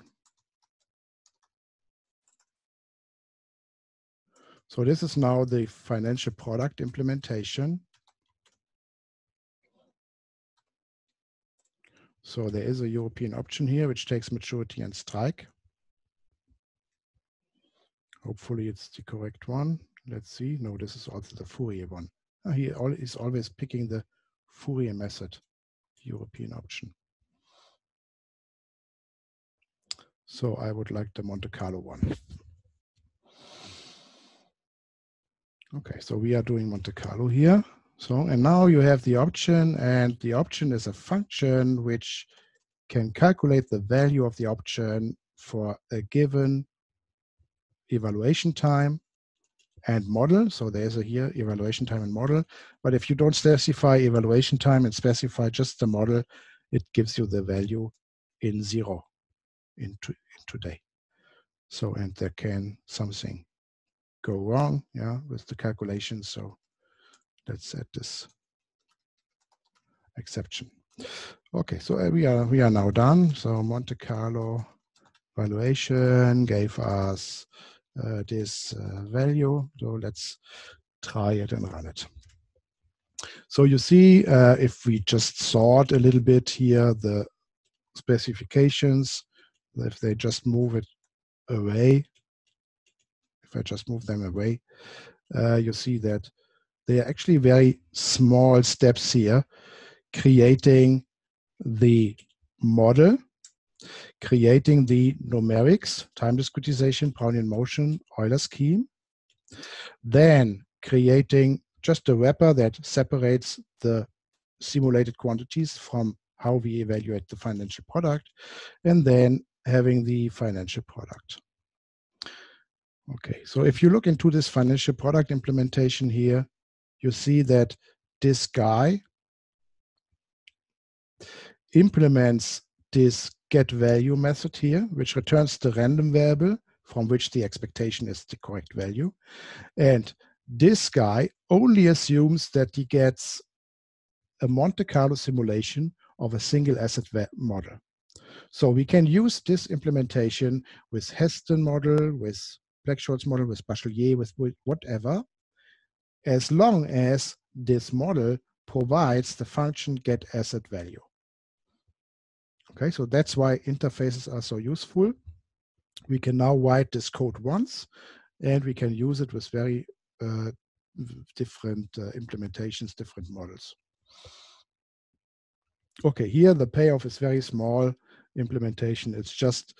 So this is now the financial product implementation. So there is a European option here, which takes maturity and strike. Hopefully it's the correct one. Let's see. No, this is also the Fourier one. He is always picking the Fourier method, European option. So I would like the Monte Carlo one. Okay, so we are doing Monte Carlo here. So, and now you have the option, and the option is a function which can calculate the value of the option for a given evaluation time and model. So there's a here evaluation time and model, but if you don't specify evaluation time and specify just the model, it gives you the value in zero in today. So, and there can something go wrong, yeah, with the calculation. So let's add this exception. Okay, so we are now done. So Monte Carlo valuation gave us this value. So let's try it and run it. So you see, if we just sort a little bit here, the specifications, if they just move it away, if I just move them away, you see that they are actually very small steps here, creating the model, creating the numerics, time discretization, Brownian motion, Euler scheme, then creating just a wrapper that separates the simulated quantities from how we evaluate the financial product, and then having the financial product. Okay, so if you look into this financial product implementation here, you see that this guy implements this get value method here, which returns the random variable from which the expectation is the correct value. And this guy only assumes that he gets a Monte Carlo simulation of a single asset model. So we can use this implementation with Heston model, with Black-Scholes model, with Bachelier, with whatever, as long as this model provides the function get asset value. Okay, so that's why interfaces are so useful. We can now write this code once, and we can use it with very different implementations, different models. Okay, here the payoff is very small implementation. It's just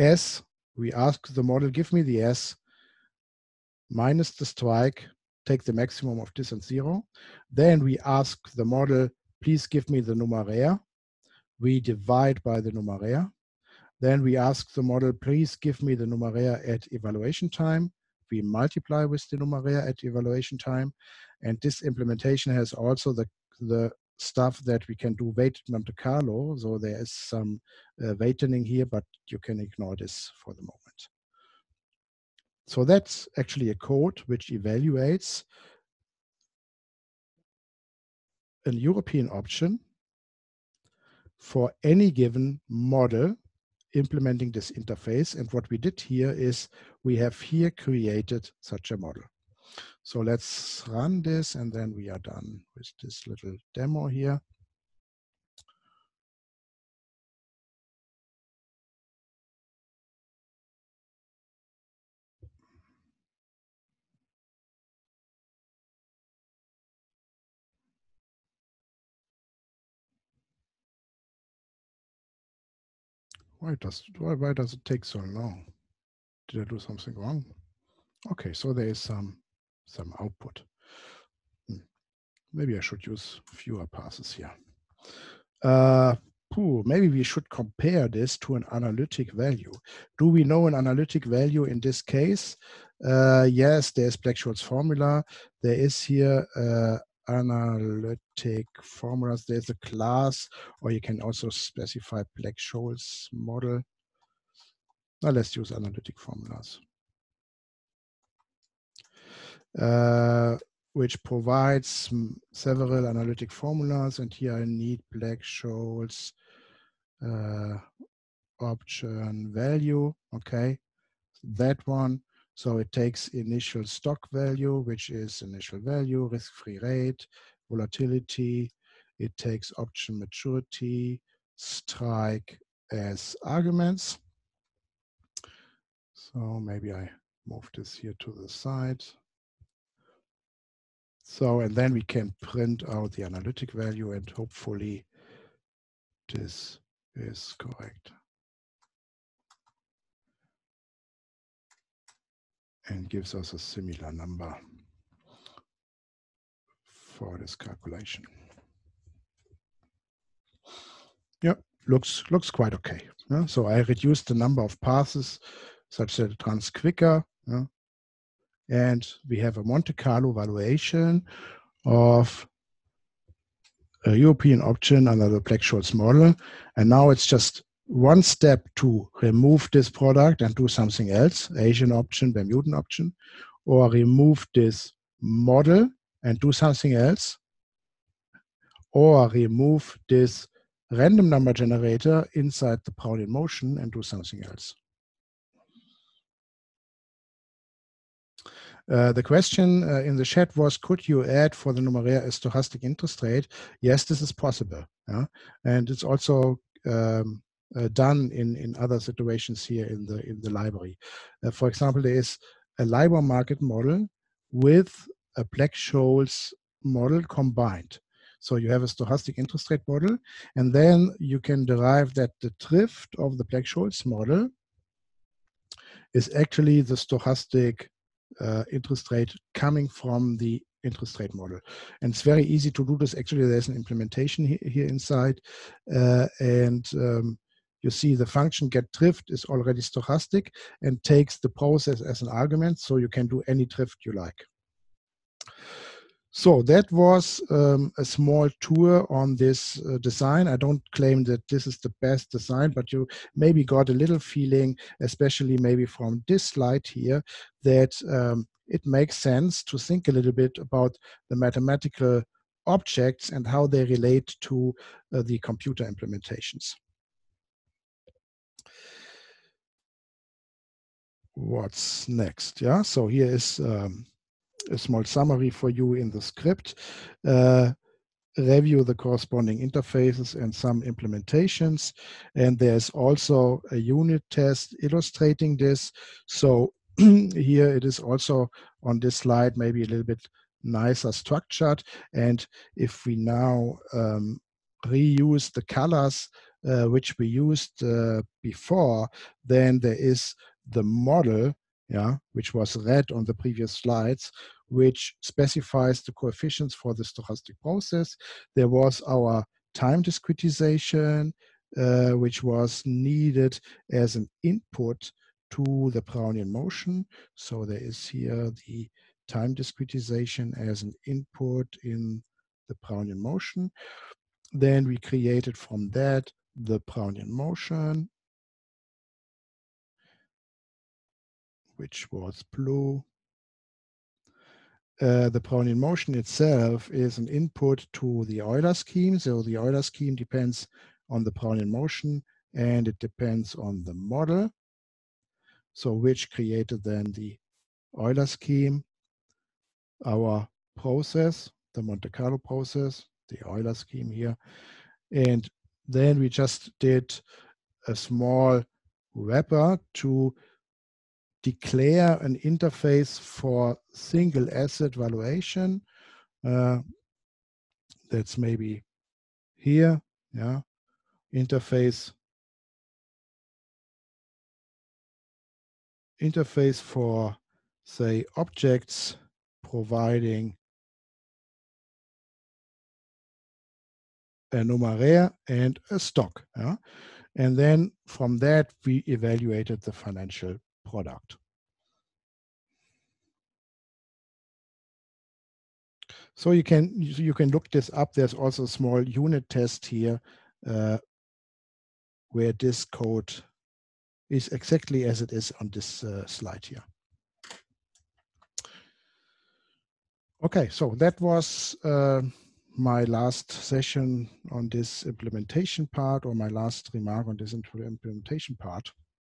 S. We ask the model, give me the S minus the strike, take the maximum of this and zero. Then we ask the model, please give me the numeraire. We divide by the numeraire. Then we ask the model, please give me the numeraire at evaluation time. We multiply with the numeraire at evaluation time. And this implementation has also the stuff that we can do weighted Monte Carlo. So there is some weighting here, but you can ignore this for the moment. So that's actually a code which evaluates an European option for any given model implementing this interface. And what we did here is we have here created such a model. So let's run this, and then we are done with this little demo here. Why does it take so long? Did I do something wrong? Okay, so there is some output. Maybe I should use fewer passes here. Maybe we should compare this to an analytic value. Do we know an analytic value in this case? Yes, there's Black-Scholes formula. There is here analytic formulas. There's a class, or you can also specify Black-Scholes model. Now let's use analytic formulas, which provides several analytic formulas, and here I need Black-Scholes option value, okay, that one. So it takes initial stock value, which is initial value, risk-free rate, volatility. It takes option maturity, strike as arguments. So maybe I move this here to the side. So, and then we can print out the analytic value, and hopefully this is correct. And gives us a similar number. for this calculation. Yeah, looks quite okay. Yeah? So I reduced the number of passes such that it runs quicker. Yeah? And we have a Monte Carlo valuation of a European option under the Black-Scholes model. And now it's just one step to remove this product and do something else, Asian option, Bermudan option, or remove this model and do something else, or remove this random number generator inside the Brownian motion and do something else. The question in the chat was, could you add for the numeraire a stochastic interest rate? Yes, this is possible. Yeah? And it's also done in other situations here in the library. For example, there is a LIBOR market model with a Black-Scholes model combined. So you have a stochastic interest rate model, and then you can derive that the drift of the Black-Scholes model is actually the stochastic interest rate coming from the interest rate model. And it's very easy to do this. Actually, there's an implementation here inside, you see the function getDrift is already stochastic and takes the process as an argument, so you can do any drift you like. So that was a small tour on this design. I don't claim that this is the best design, but you maybe got a little feeling, especially maybe from this slide here, that it makes sense to think a little bit about the mathematical objects and how they relate to the computer implementations. What's next? Yeah, so here is a small summary for you in the script. Review the corresponding interfaces and some implementations. And there's also a unit test illustrating this. So here it is also on this slide, maybe a little bit nicer structured. And if we now reuse the colors which we used before, then there is the model, yeah, which was read on the previous slides, which specifies the coefficients for the stochastic process. There was our time discretization, which was needed as an input to the Brownian motion. So there is here the time discretization as an input in the Brownian motion. Then we created from that the Brownian motion, which was blue. The Brownian motion itself is an input to the Euler scheme. So the Euler scheme depends on the Brownian motion and it depends on the model, so which created then the Euler scheme, our process, the Monte Carlo process, the Euler scheme here. And then we just did a small wrapper to declare an interface for single asset valuation. That's maybe here, yeah, interface for, say, objects providing a numeraire and a stock. Yeah? And then from that, we evaluated the financial product. So you can look this up. There's also a small unit test here where this code is exactly as it is on this slide here. Okay, so that was my last session on this implementation part, or my last remark on this implementation part.